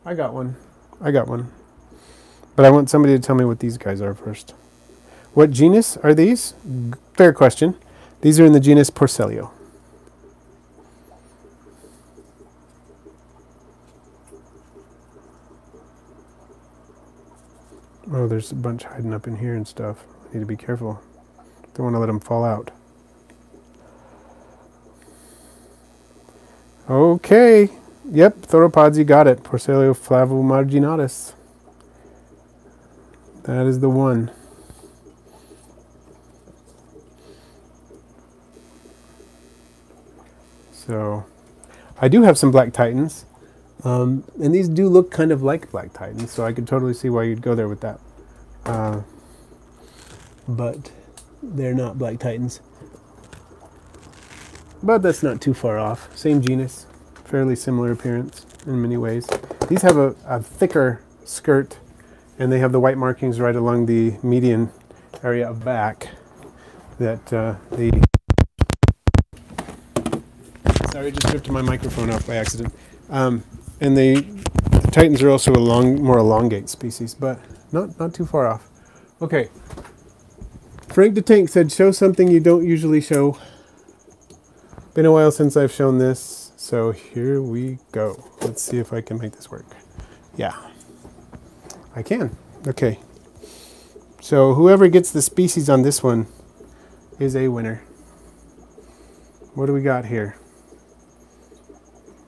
I got one. I got one. But I want somebody to tell me what these guys are first. What genus are these? Fair question. These are in the genus Porcellio. Oh, there's a bunch hiding up in here and stuff. I need to be careful. Don't want to let them fall out. Okay. Yep, theropods, you got it. Porcellio flavumarginatus. That is the one. So, I do have some black titans. Um, and these do look kind of like black titans, so I could totally see why you'd go there with that. Uh, but they're not black titans. But that's not too far off. Same genus, fairly similar appearance in many ways. These have a, a thicker skirt, and they have the white markings right along the median area of back that uh, the... Sorry, I just stripped my microphone off by accident. Um, And they, the titans are also a long, more elongate species, but not, not too far off. Okay. Frank de Tank said, show something you don't usually show. Been a while since I've shown this, so here we go. Let's see if I can make this work. Yeah, I can. Okay. So whoever gets the species on this one is a winner. What do we got here?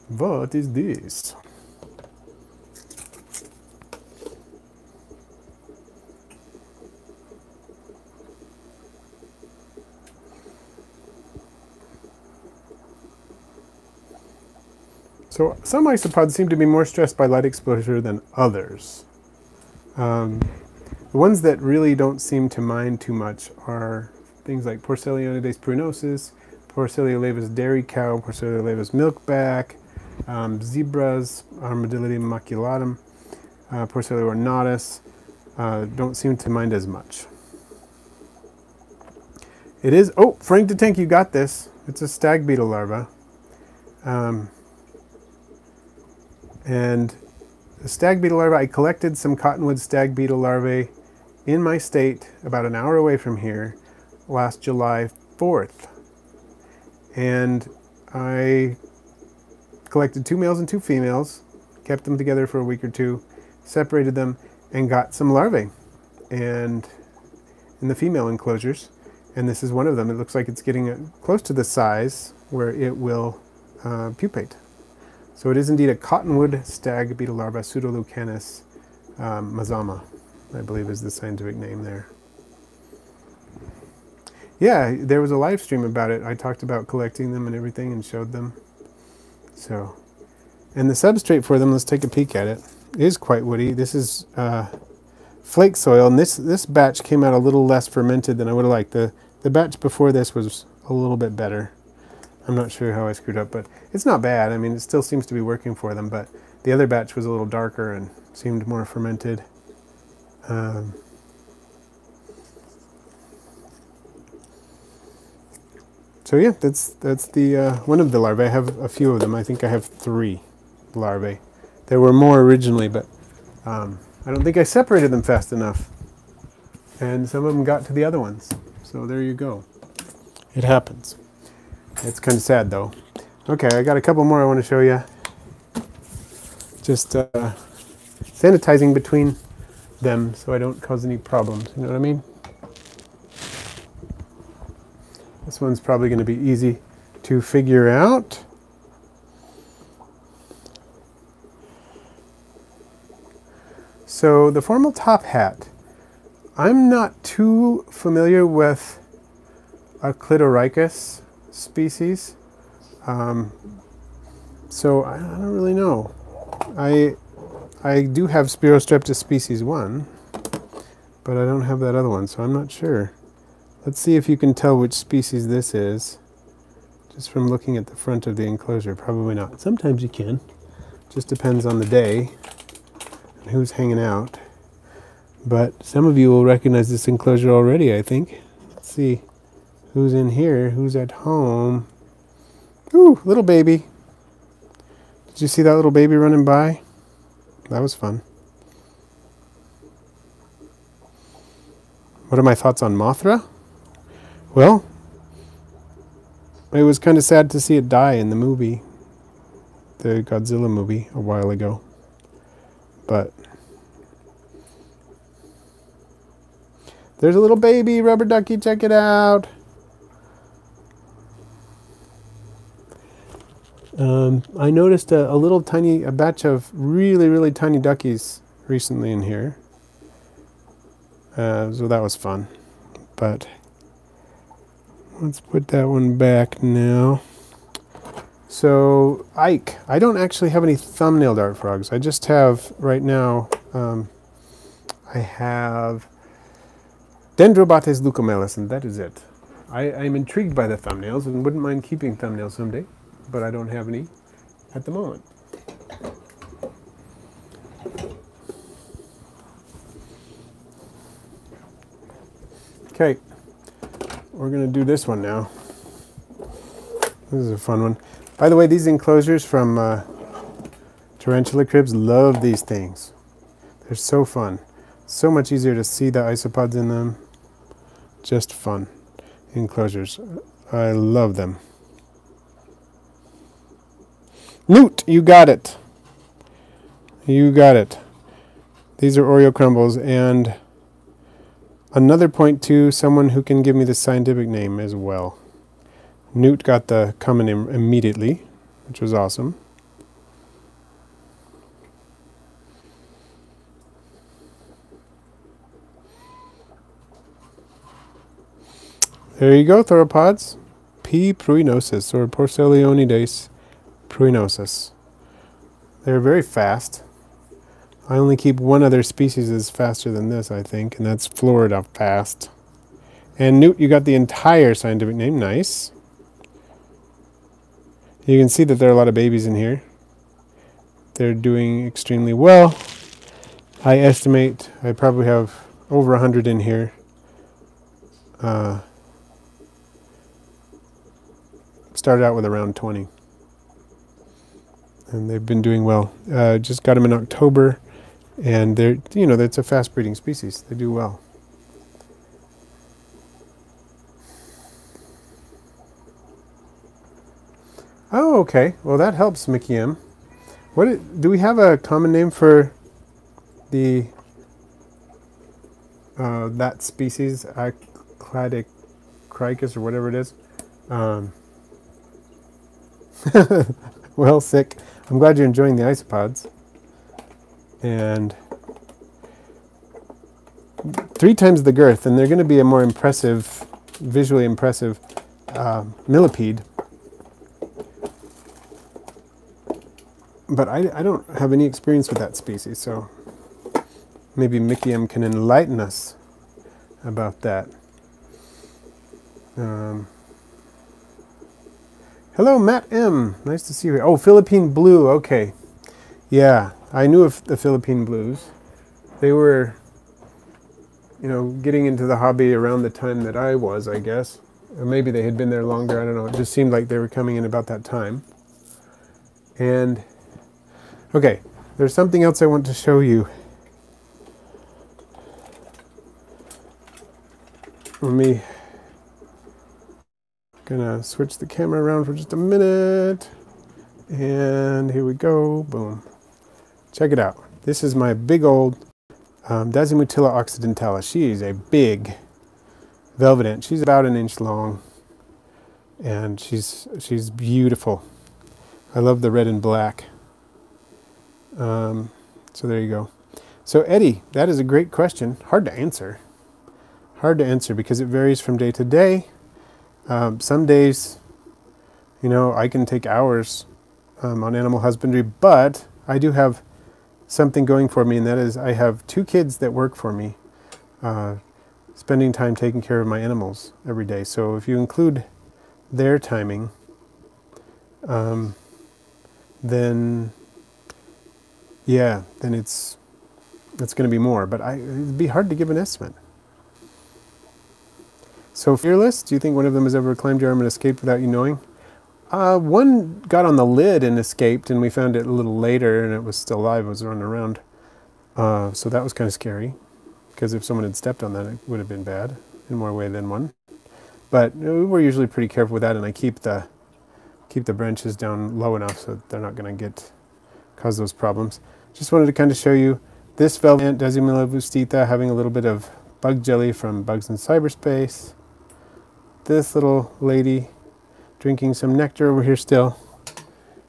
What is this? So some isopods seem to be more stressed by light exposure than others. Um, the ones that really don't seem to mind too much are things like Porcellionides prunosis, Porcellio levis dairy cow, Porcellio levis milkback, Um, zebras, Armadillidium maculatum, uh, Porcellio ornatus, uh, don't seem to mind as much. It is, oh, Frank de Tank, you got this. It's a stag beetle larva. Um, and the stag beetle larva, I collected some cottonwood stag beetle larvae in my state about an hour away from here last July fourth. And I collected two males and two females, kept them together for a week or two, separated them, and got some larvae and in the female enclosures. And this is one of them. It looks like it's getting close to the size where it will uh, pupate. So it is indeed a cottonwood stag beetle larva, Pseudolucanus um, mazama, I believe is the scientific name there. Yeah, there was a live stream about it. I talked about collecting them and everything and showed them. So, and the substrate for them, let's take a peek at it, is quite woody. This is uh, flake soil, and this, this batch came out a little less fermented than I would have liked. The, the batch before this was a little bit better. I'm not sure how I screwed up, but it's not bad. I mean, it still seems to be working for them, but the other batch was a little darker and seemed more fermented. Um, So yeah, that's that's the uh, one of the larvae. I have a few of them. I think I have three larvae. There were more originally, but um, I don't think I separated them fast enough. And some of them got to the other ones. So there you go. It happens. It's kind of sad though. Okay, I got a couple more I want to show you. Just uh, sanitizing between them so I don't cause any problems. You know what I mean? This one's probably going to be easy to figure out. So the formal top hat. I'm not too familiar with a Clitoricus species, um, so I don't really know. I I do have Spirostreptus species one, but I don't have that other one, so I'm not sure. Let's see if you can tell which species this is, just from looking at the front of the enclosure. Probably not. Sometimes you can. Just depends on the day and who's hanging out. But some of you will recognize this enclosure already, I think. Let's see who's in here, who's at home. Ooh, little baby. Did you see that little baby running by? That was fun. What are my thoughts on Mothra? Well, it was kind of sad to see it die in the movie, the Godzilla movie, a while ago. But There's a little baby rubber ducky. Check it out. Um, I noticed a, a little tiny, a batch of really, really tiny duckies recently in here. Uh, so that was fun. But let's put that one back now. So Ike, I don't actually have any thumbnail dart frogs. I just have right now, um, I have Dendrobates leucomelis, and that is it. I, I'm intrigued by the thumbnails and wouldn't mind keeping thumbnails someday, but I don't have any at the moment. Okay, we're gonna do this one now. This is a fun one. By the way, these enclosures from uh, Tarantula Cribs, love these things. They're so fun. So much easier to see the isopods in them. Just fun enclosures. I love them. Newt, you got it. You got it. These are Oreo crumbles, and another point to someone who can give me the scientific name as well. Newt got the common name immediately, which was awesome. There you go, theropods. P. pruinosis, or Porcellionides prunosis. They're very fast. I only keep one other species that's faster than this, I think, and that's Florida fast. And Newt, you got the entire scientific name. Nice. You can see that there are a lot of babies in here. They're doing extremely well. I estimate I probably have over one hundred in here. Uh, started out with around twenty. And they've been doing well. Uh, just got them in October. And they're, you know, that's a fast breeding species. They do well. Oh, okay. Well, that helps, Mickey M. What it, do we have a common name for the uh, that species, Acladicricus or whatever it is? Um, well, sick. I'm glad you're enjoying the isopods. And three times the girth, and they're going to be a more impressive, visually impressive uh, millipede. But I, I don't have any experience with that species, so maybe Mickey M can enlighten us about that. Um, hello, Matt M. Nice to see you here. Oh, Philippine Blue. Okay. Yeah, I knew of the Philippine Blues. They were, you know, getting into the hobby around the time that I was, I guess. Or maybe they had been there longer. I don't know. It just seemed like they were coming in about that time. And... okay, there's something else I want to show you. Let me... gonna switch the camera around for just a minute. And here we go, boom. Check it out. This is my big old um, Dasymutilla occidentalis. She is a big velvet ant. She's about an inch long. And she's, she's beautiful. I love the red and black. Um, so there you go. So Eddie, that is a great question. Hard to answer. Hard to answer because it varies from day to day. Um, some days, you know, I can take hours um, on animal husbandry, but I do have something going for me, and that is I have two kids that work for me, uh, spending time taking care of my animals every day. So if you include their timing, um, then... yeah, then it's it's going to be more, but I, it'd be hard to give an estimate. So Fearless, do you think one of them has ever climbed your arm and escaped without you knowing? Uh, one got on the lid and escaped, and we found it a little later, and it was still alive. It was running around. Uh, so that was kind of scary, because if someone had stepped on that, it would have been bad in more way than one. But you know, we're usually pretty careful with that, and I keep the keep the branches down low enough so that they're not going to get cause those problems. Just wanted to kind of show you this velvet ant, Dasymutilla vestita, having a little bit of bug jelly from Bugs in Cyberspace. This little lady drinking some nectar over here still.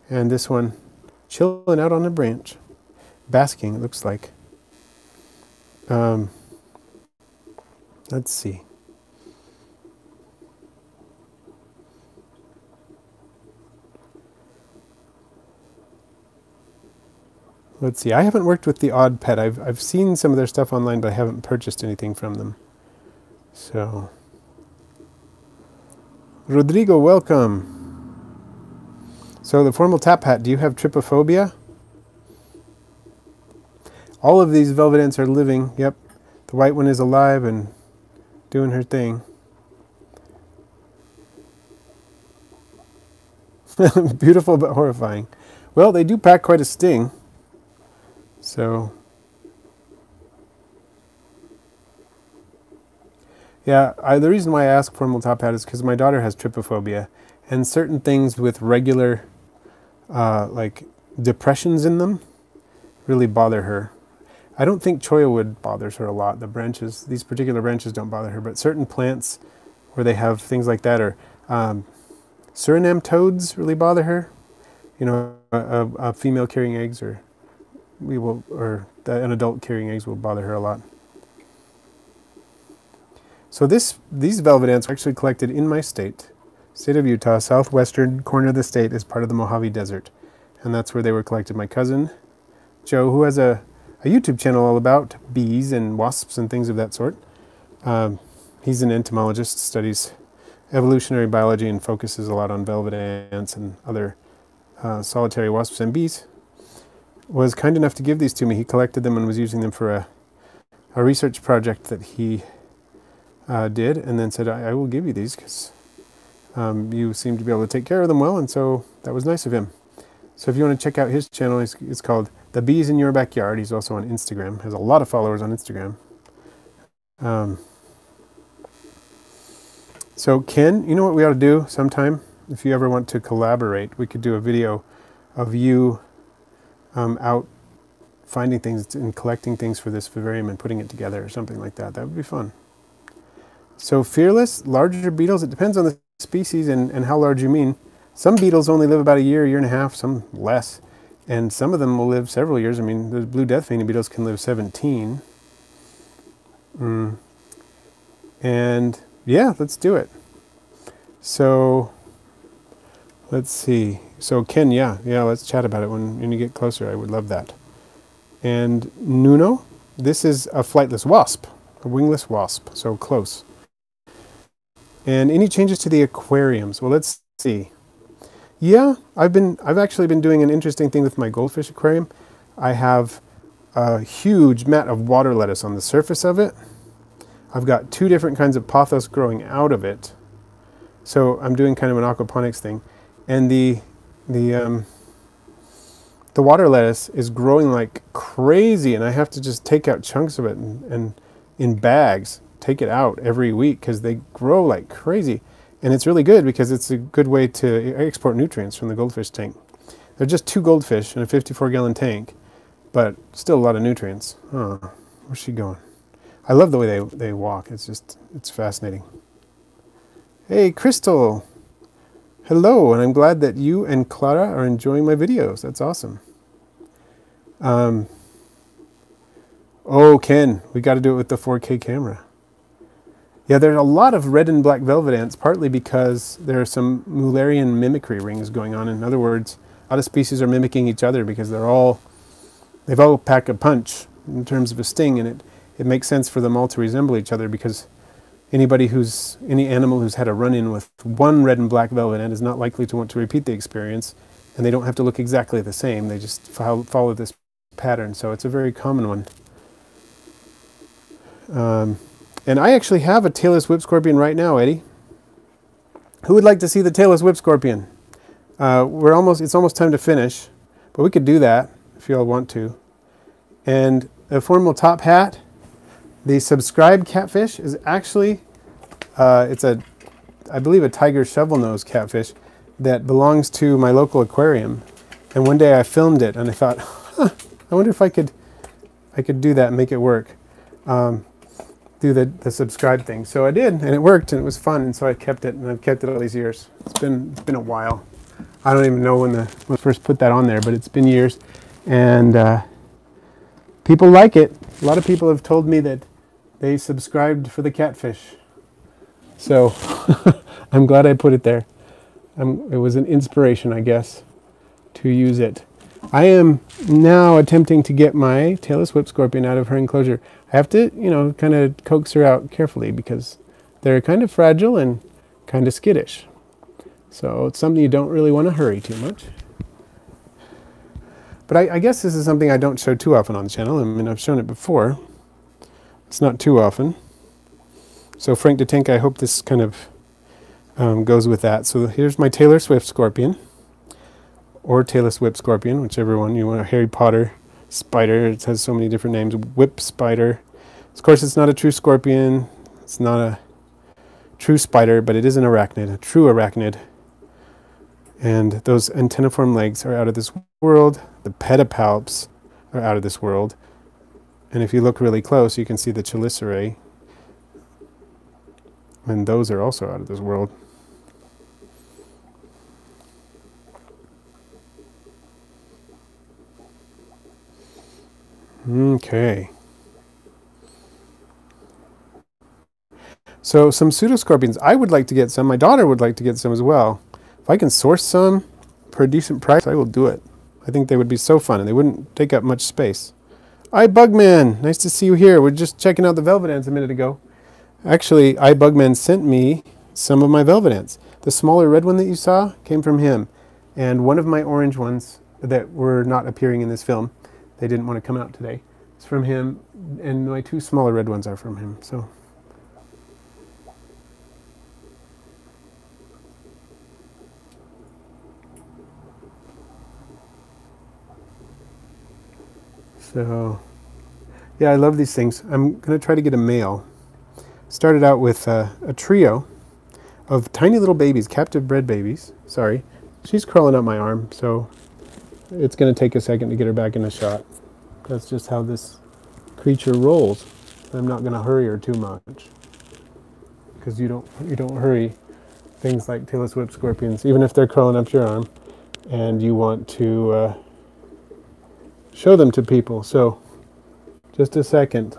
And this one chilling out on the branch. Basking, it looks like. Um, let's see. Let's see, I haven't worked with the Odd Pet. I've, I've seen some of their stuff online, but I haven't purchased anything from them. So, Rodrigo, welcome. So the formal tap hat, do you have trypophobia? All of these velvet ants are living, yep. The white one is alive and doing her thing. Beautiful but horrifying. Well, they do pack quite a sting. So, yeah, I, the reason why I ask formal top hat is because my daughter has trypophobia, and certain things with regular, uh, like, depressions in them really bother her. I don't think choya wood bothers her a lot. The branches, these particular branches don't bother her, but certain plants where they have things like that, or um, Suriname toads really bother her, you know, a, a, a female carrying eggs, or we will, or an adult carrying eggs will bother her a lot. So this, these velvet ants were actually collected in my state, state of Utah, southwestern corner of the state is part of the Mojave Desert. And that's where they were collected. My cousin, Joe, who has a, a YouTube channel all about bees and wasps and things of that sort. Um, he's an entomologist, studies evolutionary biology and focuses a lot on velvet ants and other uh, solitary wasps and bees. Was kind enough to give these to me. He collected them and was using them for a, a research project that he uh, did, and then said, I, I will give you these because um, you seem to be able to take care of them well, and so that was nice of him. So if you want to check out his channel, it's, it's called The Bees in Your Backyard. He's also on Instagram, has a lot of followers on Instagram. Um, so Ken, you know what we ought to do sometime? If you ever want to collaborate, we could do a video of you Um, out finding things and collecting things for this vivarium and putting it together or something like that. That would be fun. So fearless, larger beetles, it depends on the species and, and how large you mean. Some beetles only live about a year, year and a half, some less. And some of them will live several years. I mean, the blue death veiny beetles can live seventeen. Mm. And yeah, let's do it. So let's see. So Ken, yeah, yeah, let's chat about it when, when you get closer. I would love that. And Nuno, this is a flightless wasp, a wingless wasp, so close. And any changes to the aquariums? Well, let's see. Yeah, I've been, I've actually been doing an interesting thing with my goldfish aquarium. I have a huge mat of water lettuce on the surface of it. I've got two different kinds of pothos growing out of it. So I'm doing kind of an aquaponics thing. And the The, um, the water lettuce is growing like crazy, and I have to just take out chunks of it and, and in bags, take it out every week because they grow like crazy. And it's really good because it's a good way to export nutrients from the goldfish tank. They're just two goldfish in a fifty-four gallon tank, but still a lot of nutrients. Huh. Where's she going? I love the way they, they walk. It's just, it's fascinating. Hey, Crystal. Hello, and I'm glad that you and Clara are enjoying my videos. That's awesome. Um, oh, Ken, we got to do it with the four K camera. Yeah, there's a lot of red and black velvet ants, partly because there are some Mullerian mimicry rings going on. In other words, a lot of species are mimicking each other because they're all, they've all packed a punch in terms of a sting, and it, it makes sense for them all to resemble each other because anybody who's, any animal who's had a run-in with one red and black velvet ant is not likely to want to repeat the experience, and they don't have to look exactly the same. They just follow this pattern, so it's a very common one. Um, and I actually have a tailless whip scorpion right now, Eddie. Who would like to see the tailless whip scorpion? Uh, we're almost, it's almost time to finish, but we could do that if you all want to. And a formal top hat. The subscribe catfish is actually, uh, it's a, I believe a tiger shovel-nose catfish that belongs to my local aquarium. And one day I filmed it and I thought, huh, I wonder if I could, I could do that and make it work. Um, do the, the subscribe thing. So I did, and it worked, and it was fun, and so I kept it, and I've kept it all these years. It's been it's been a while. I don't even know when the when I first put that on there, but it's been years, and uh, people like it. A lot of people have told me that they subscribed for the catfish. So I'm glad I put it there. Um, it was an inspiration, I guess, to use it. I am now attempting to get my tailless whip scorpion out of her enclosure. I have to, you know, kind of coax her out carefully because they're kind of fragile and kind of skittish. So it's something you don't really want to hurry too much. But I, I guess this is something I don't show too often on the channel. I mean, I've shown it before. It's not too often. So Frank de Tank, I hope this kind of um, goes with that. So here's my Taylor Swift scorpion, or tailless whip scorpion, whichever one you want. A Harry Potter spider. It has so many different names. Whip spider. Of course, it's not a true scorpion. It's not a true spider, but it is an arachnid, a true arachnid. And those antenniform legs are out of this world. The pedipalps are out of this world. And if you look really close, you can see the chelicerae. And those are also out of this world. Okay. So some pseudoscorpions. I would like to get some. My daughter would like to get some as well. If I can source some for a decent price, I will do it. I think they would be so fun, and they wouldn't take up much space. I Bugman, nice to see you here. We're just checking out the velvet ants a minute ago. Actually, I Bugman sent me some of my velvet ants. The smaller red one that you saw came from him, and one of my orange ones that were not appearing in this film, they didn't want to come out today. It's from him, and my two smaller red ones are from him. So, so yeah, I love these things. I'm going to try to get a male. Started out with uh, a trio of tiny little babies, captive bred babies. Sorry, she's crawling up my arm, so it's going to take a second to get her back in the shot. That's just how this creature rolls. I'm not going to hurry her too much because you don't you don't hurry things like tailless whip scorpions, even if they're crawling up your arm, and you want to uh, show them to people. So just a second.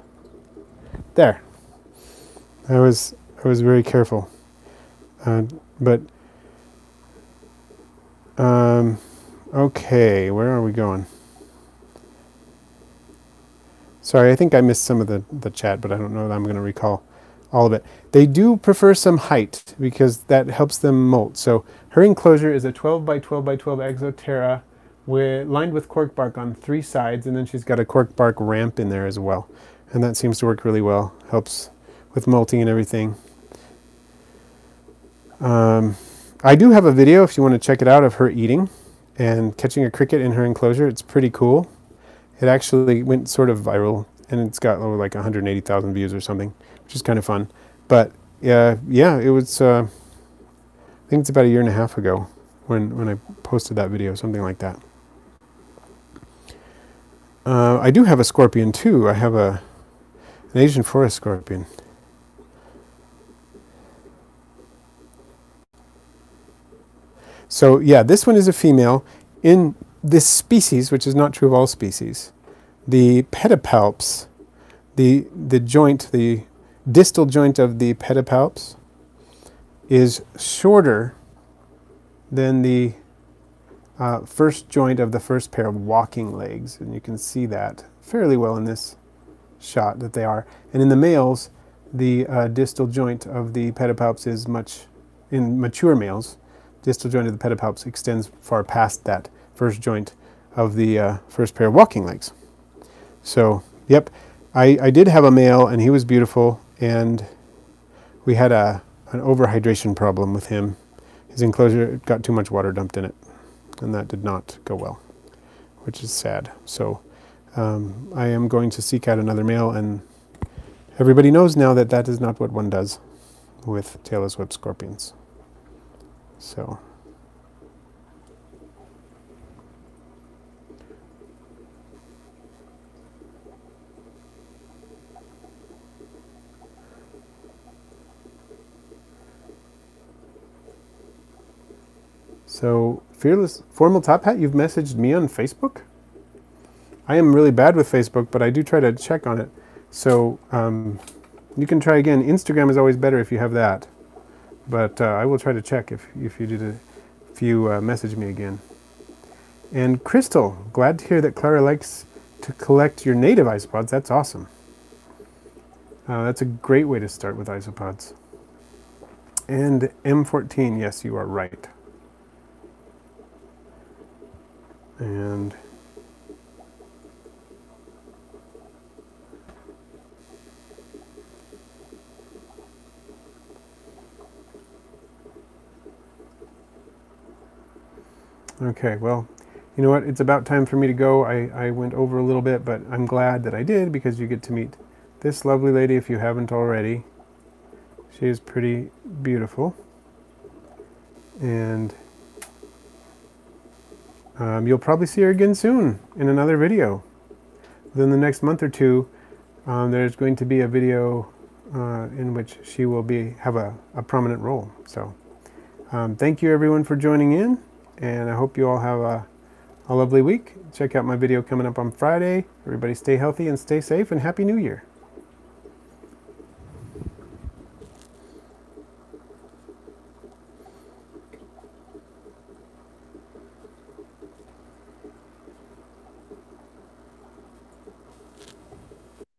There. I was I was very careful, uh, but um, okay. Where are we going? Sorry, I think I missed some of the the chat, but I don't know that I'm going to recall all of it. They do prefer some height because that helps them molt. So her enclosure is a twelve by twelve by twelve Exo Terra, with lined with cork bark on three sides, and then she's got a cork bark ramp in there as well, and that seems to work really well. Helps with molting and everything. Um, I do have a video if you want to check it out of her eating and catching a cricket in her enclosure. It's pretty cool. It actually went sort of viral, and it's got over like one hundred eighty thousand views or something, which is kind of fun. But uh, yeah, it was, uh, I think it's about a year and a half ago when, when I posted that video, something like that. Uh, I do have a scorpion too. I have a, an Asian forest scorpion. So yeah, this one is a female. In this species, which is not true of all species, the pedipalps, the, the joint, the distal joint of the pedipalps is shorter than the uh, first joint of the first pair of walking legs. And you can see that fairly well in this shot that they are. And in the males, the uh, distal joint of the pedipalps is much, in mature males, distal joint of the pedipalps extends far past that first joint of the uh, first pair of walking legs. So, yep, I, I did have a male, and he was beautiful, and we had a, an overhydration problem with him. His enclosure got too much water dumped in it, and that did not go well, which is sad. So um, I am going to seek out another male, and everybody knows now that that is not what one does with tailless whip scorpions. So, So, Fearless Formal Top Hat, you've messaged me on Facebook? I am really bad with Facebook, but I do try to check on it. So, um, you can try again. Instagram is always better if you have that. But uh, I will try to check if, if you, did a, if you uh, message me again. And Crystal, glad to hear that Clara likes to collect your native isopods. That's awesome. Uh, that's a great way to start with isopods. And M fourteen, yes, you are right. And okay, well, you know what? It's about time for me to go. I, I went over a little bit, but I'm glad that I did because you get to meet this lovely lady if you haven't already. She is pretty beautiful. And um, you'll probably see her again soon in another video. Within the next month or two, um, there's going to be a video uh, in which she will be have a, a prominent role. So um, thank you everyone for joining in. And I hope you all have a, a lovely week. Check out my video coming up on Friday. Everybody stay healthy and stay safe, and Happy New Year.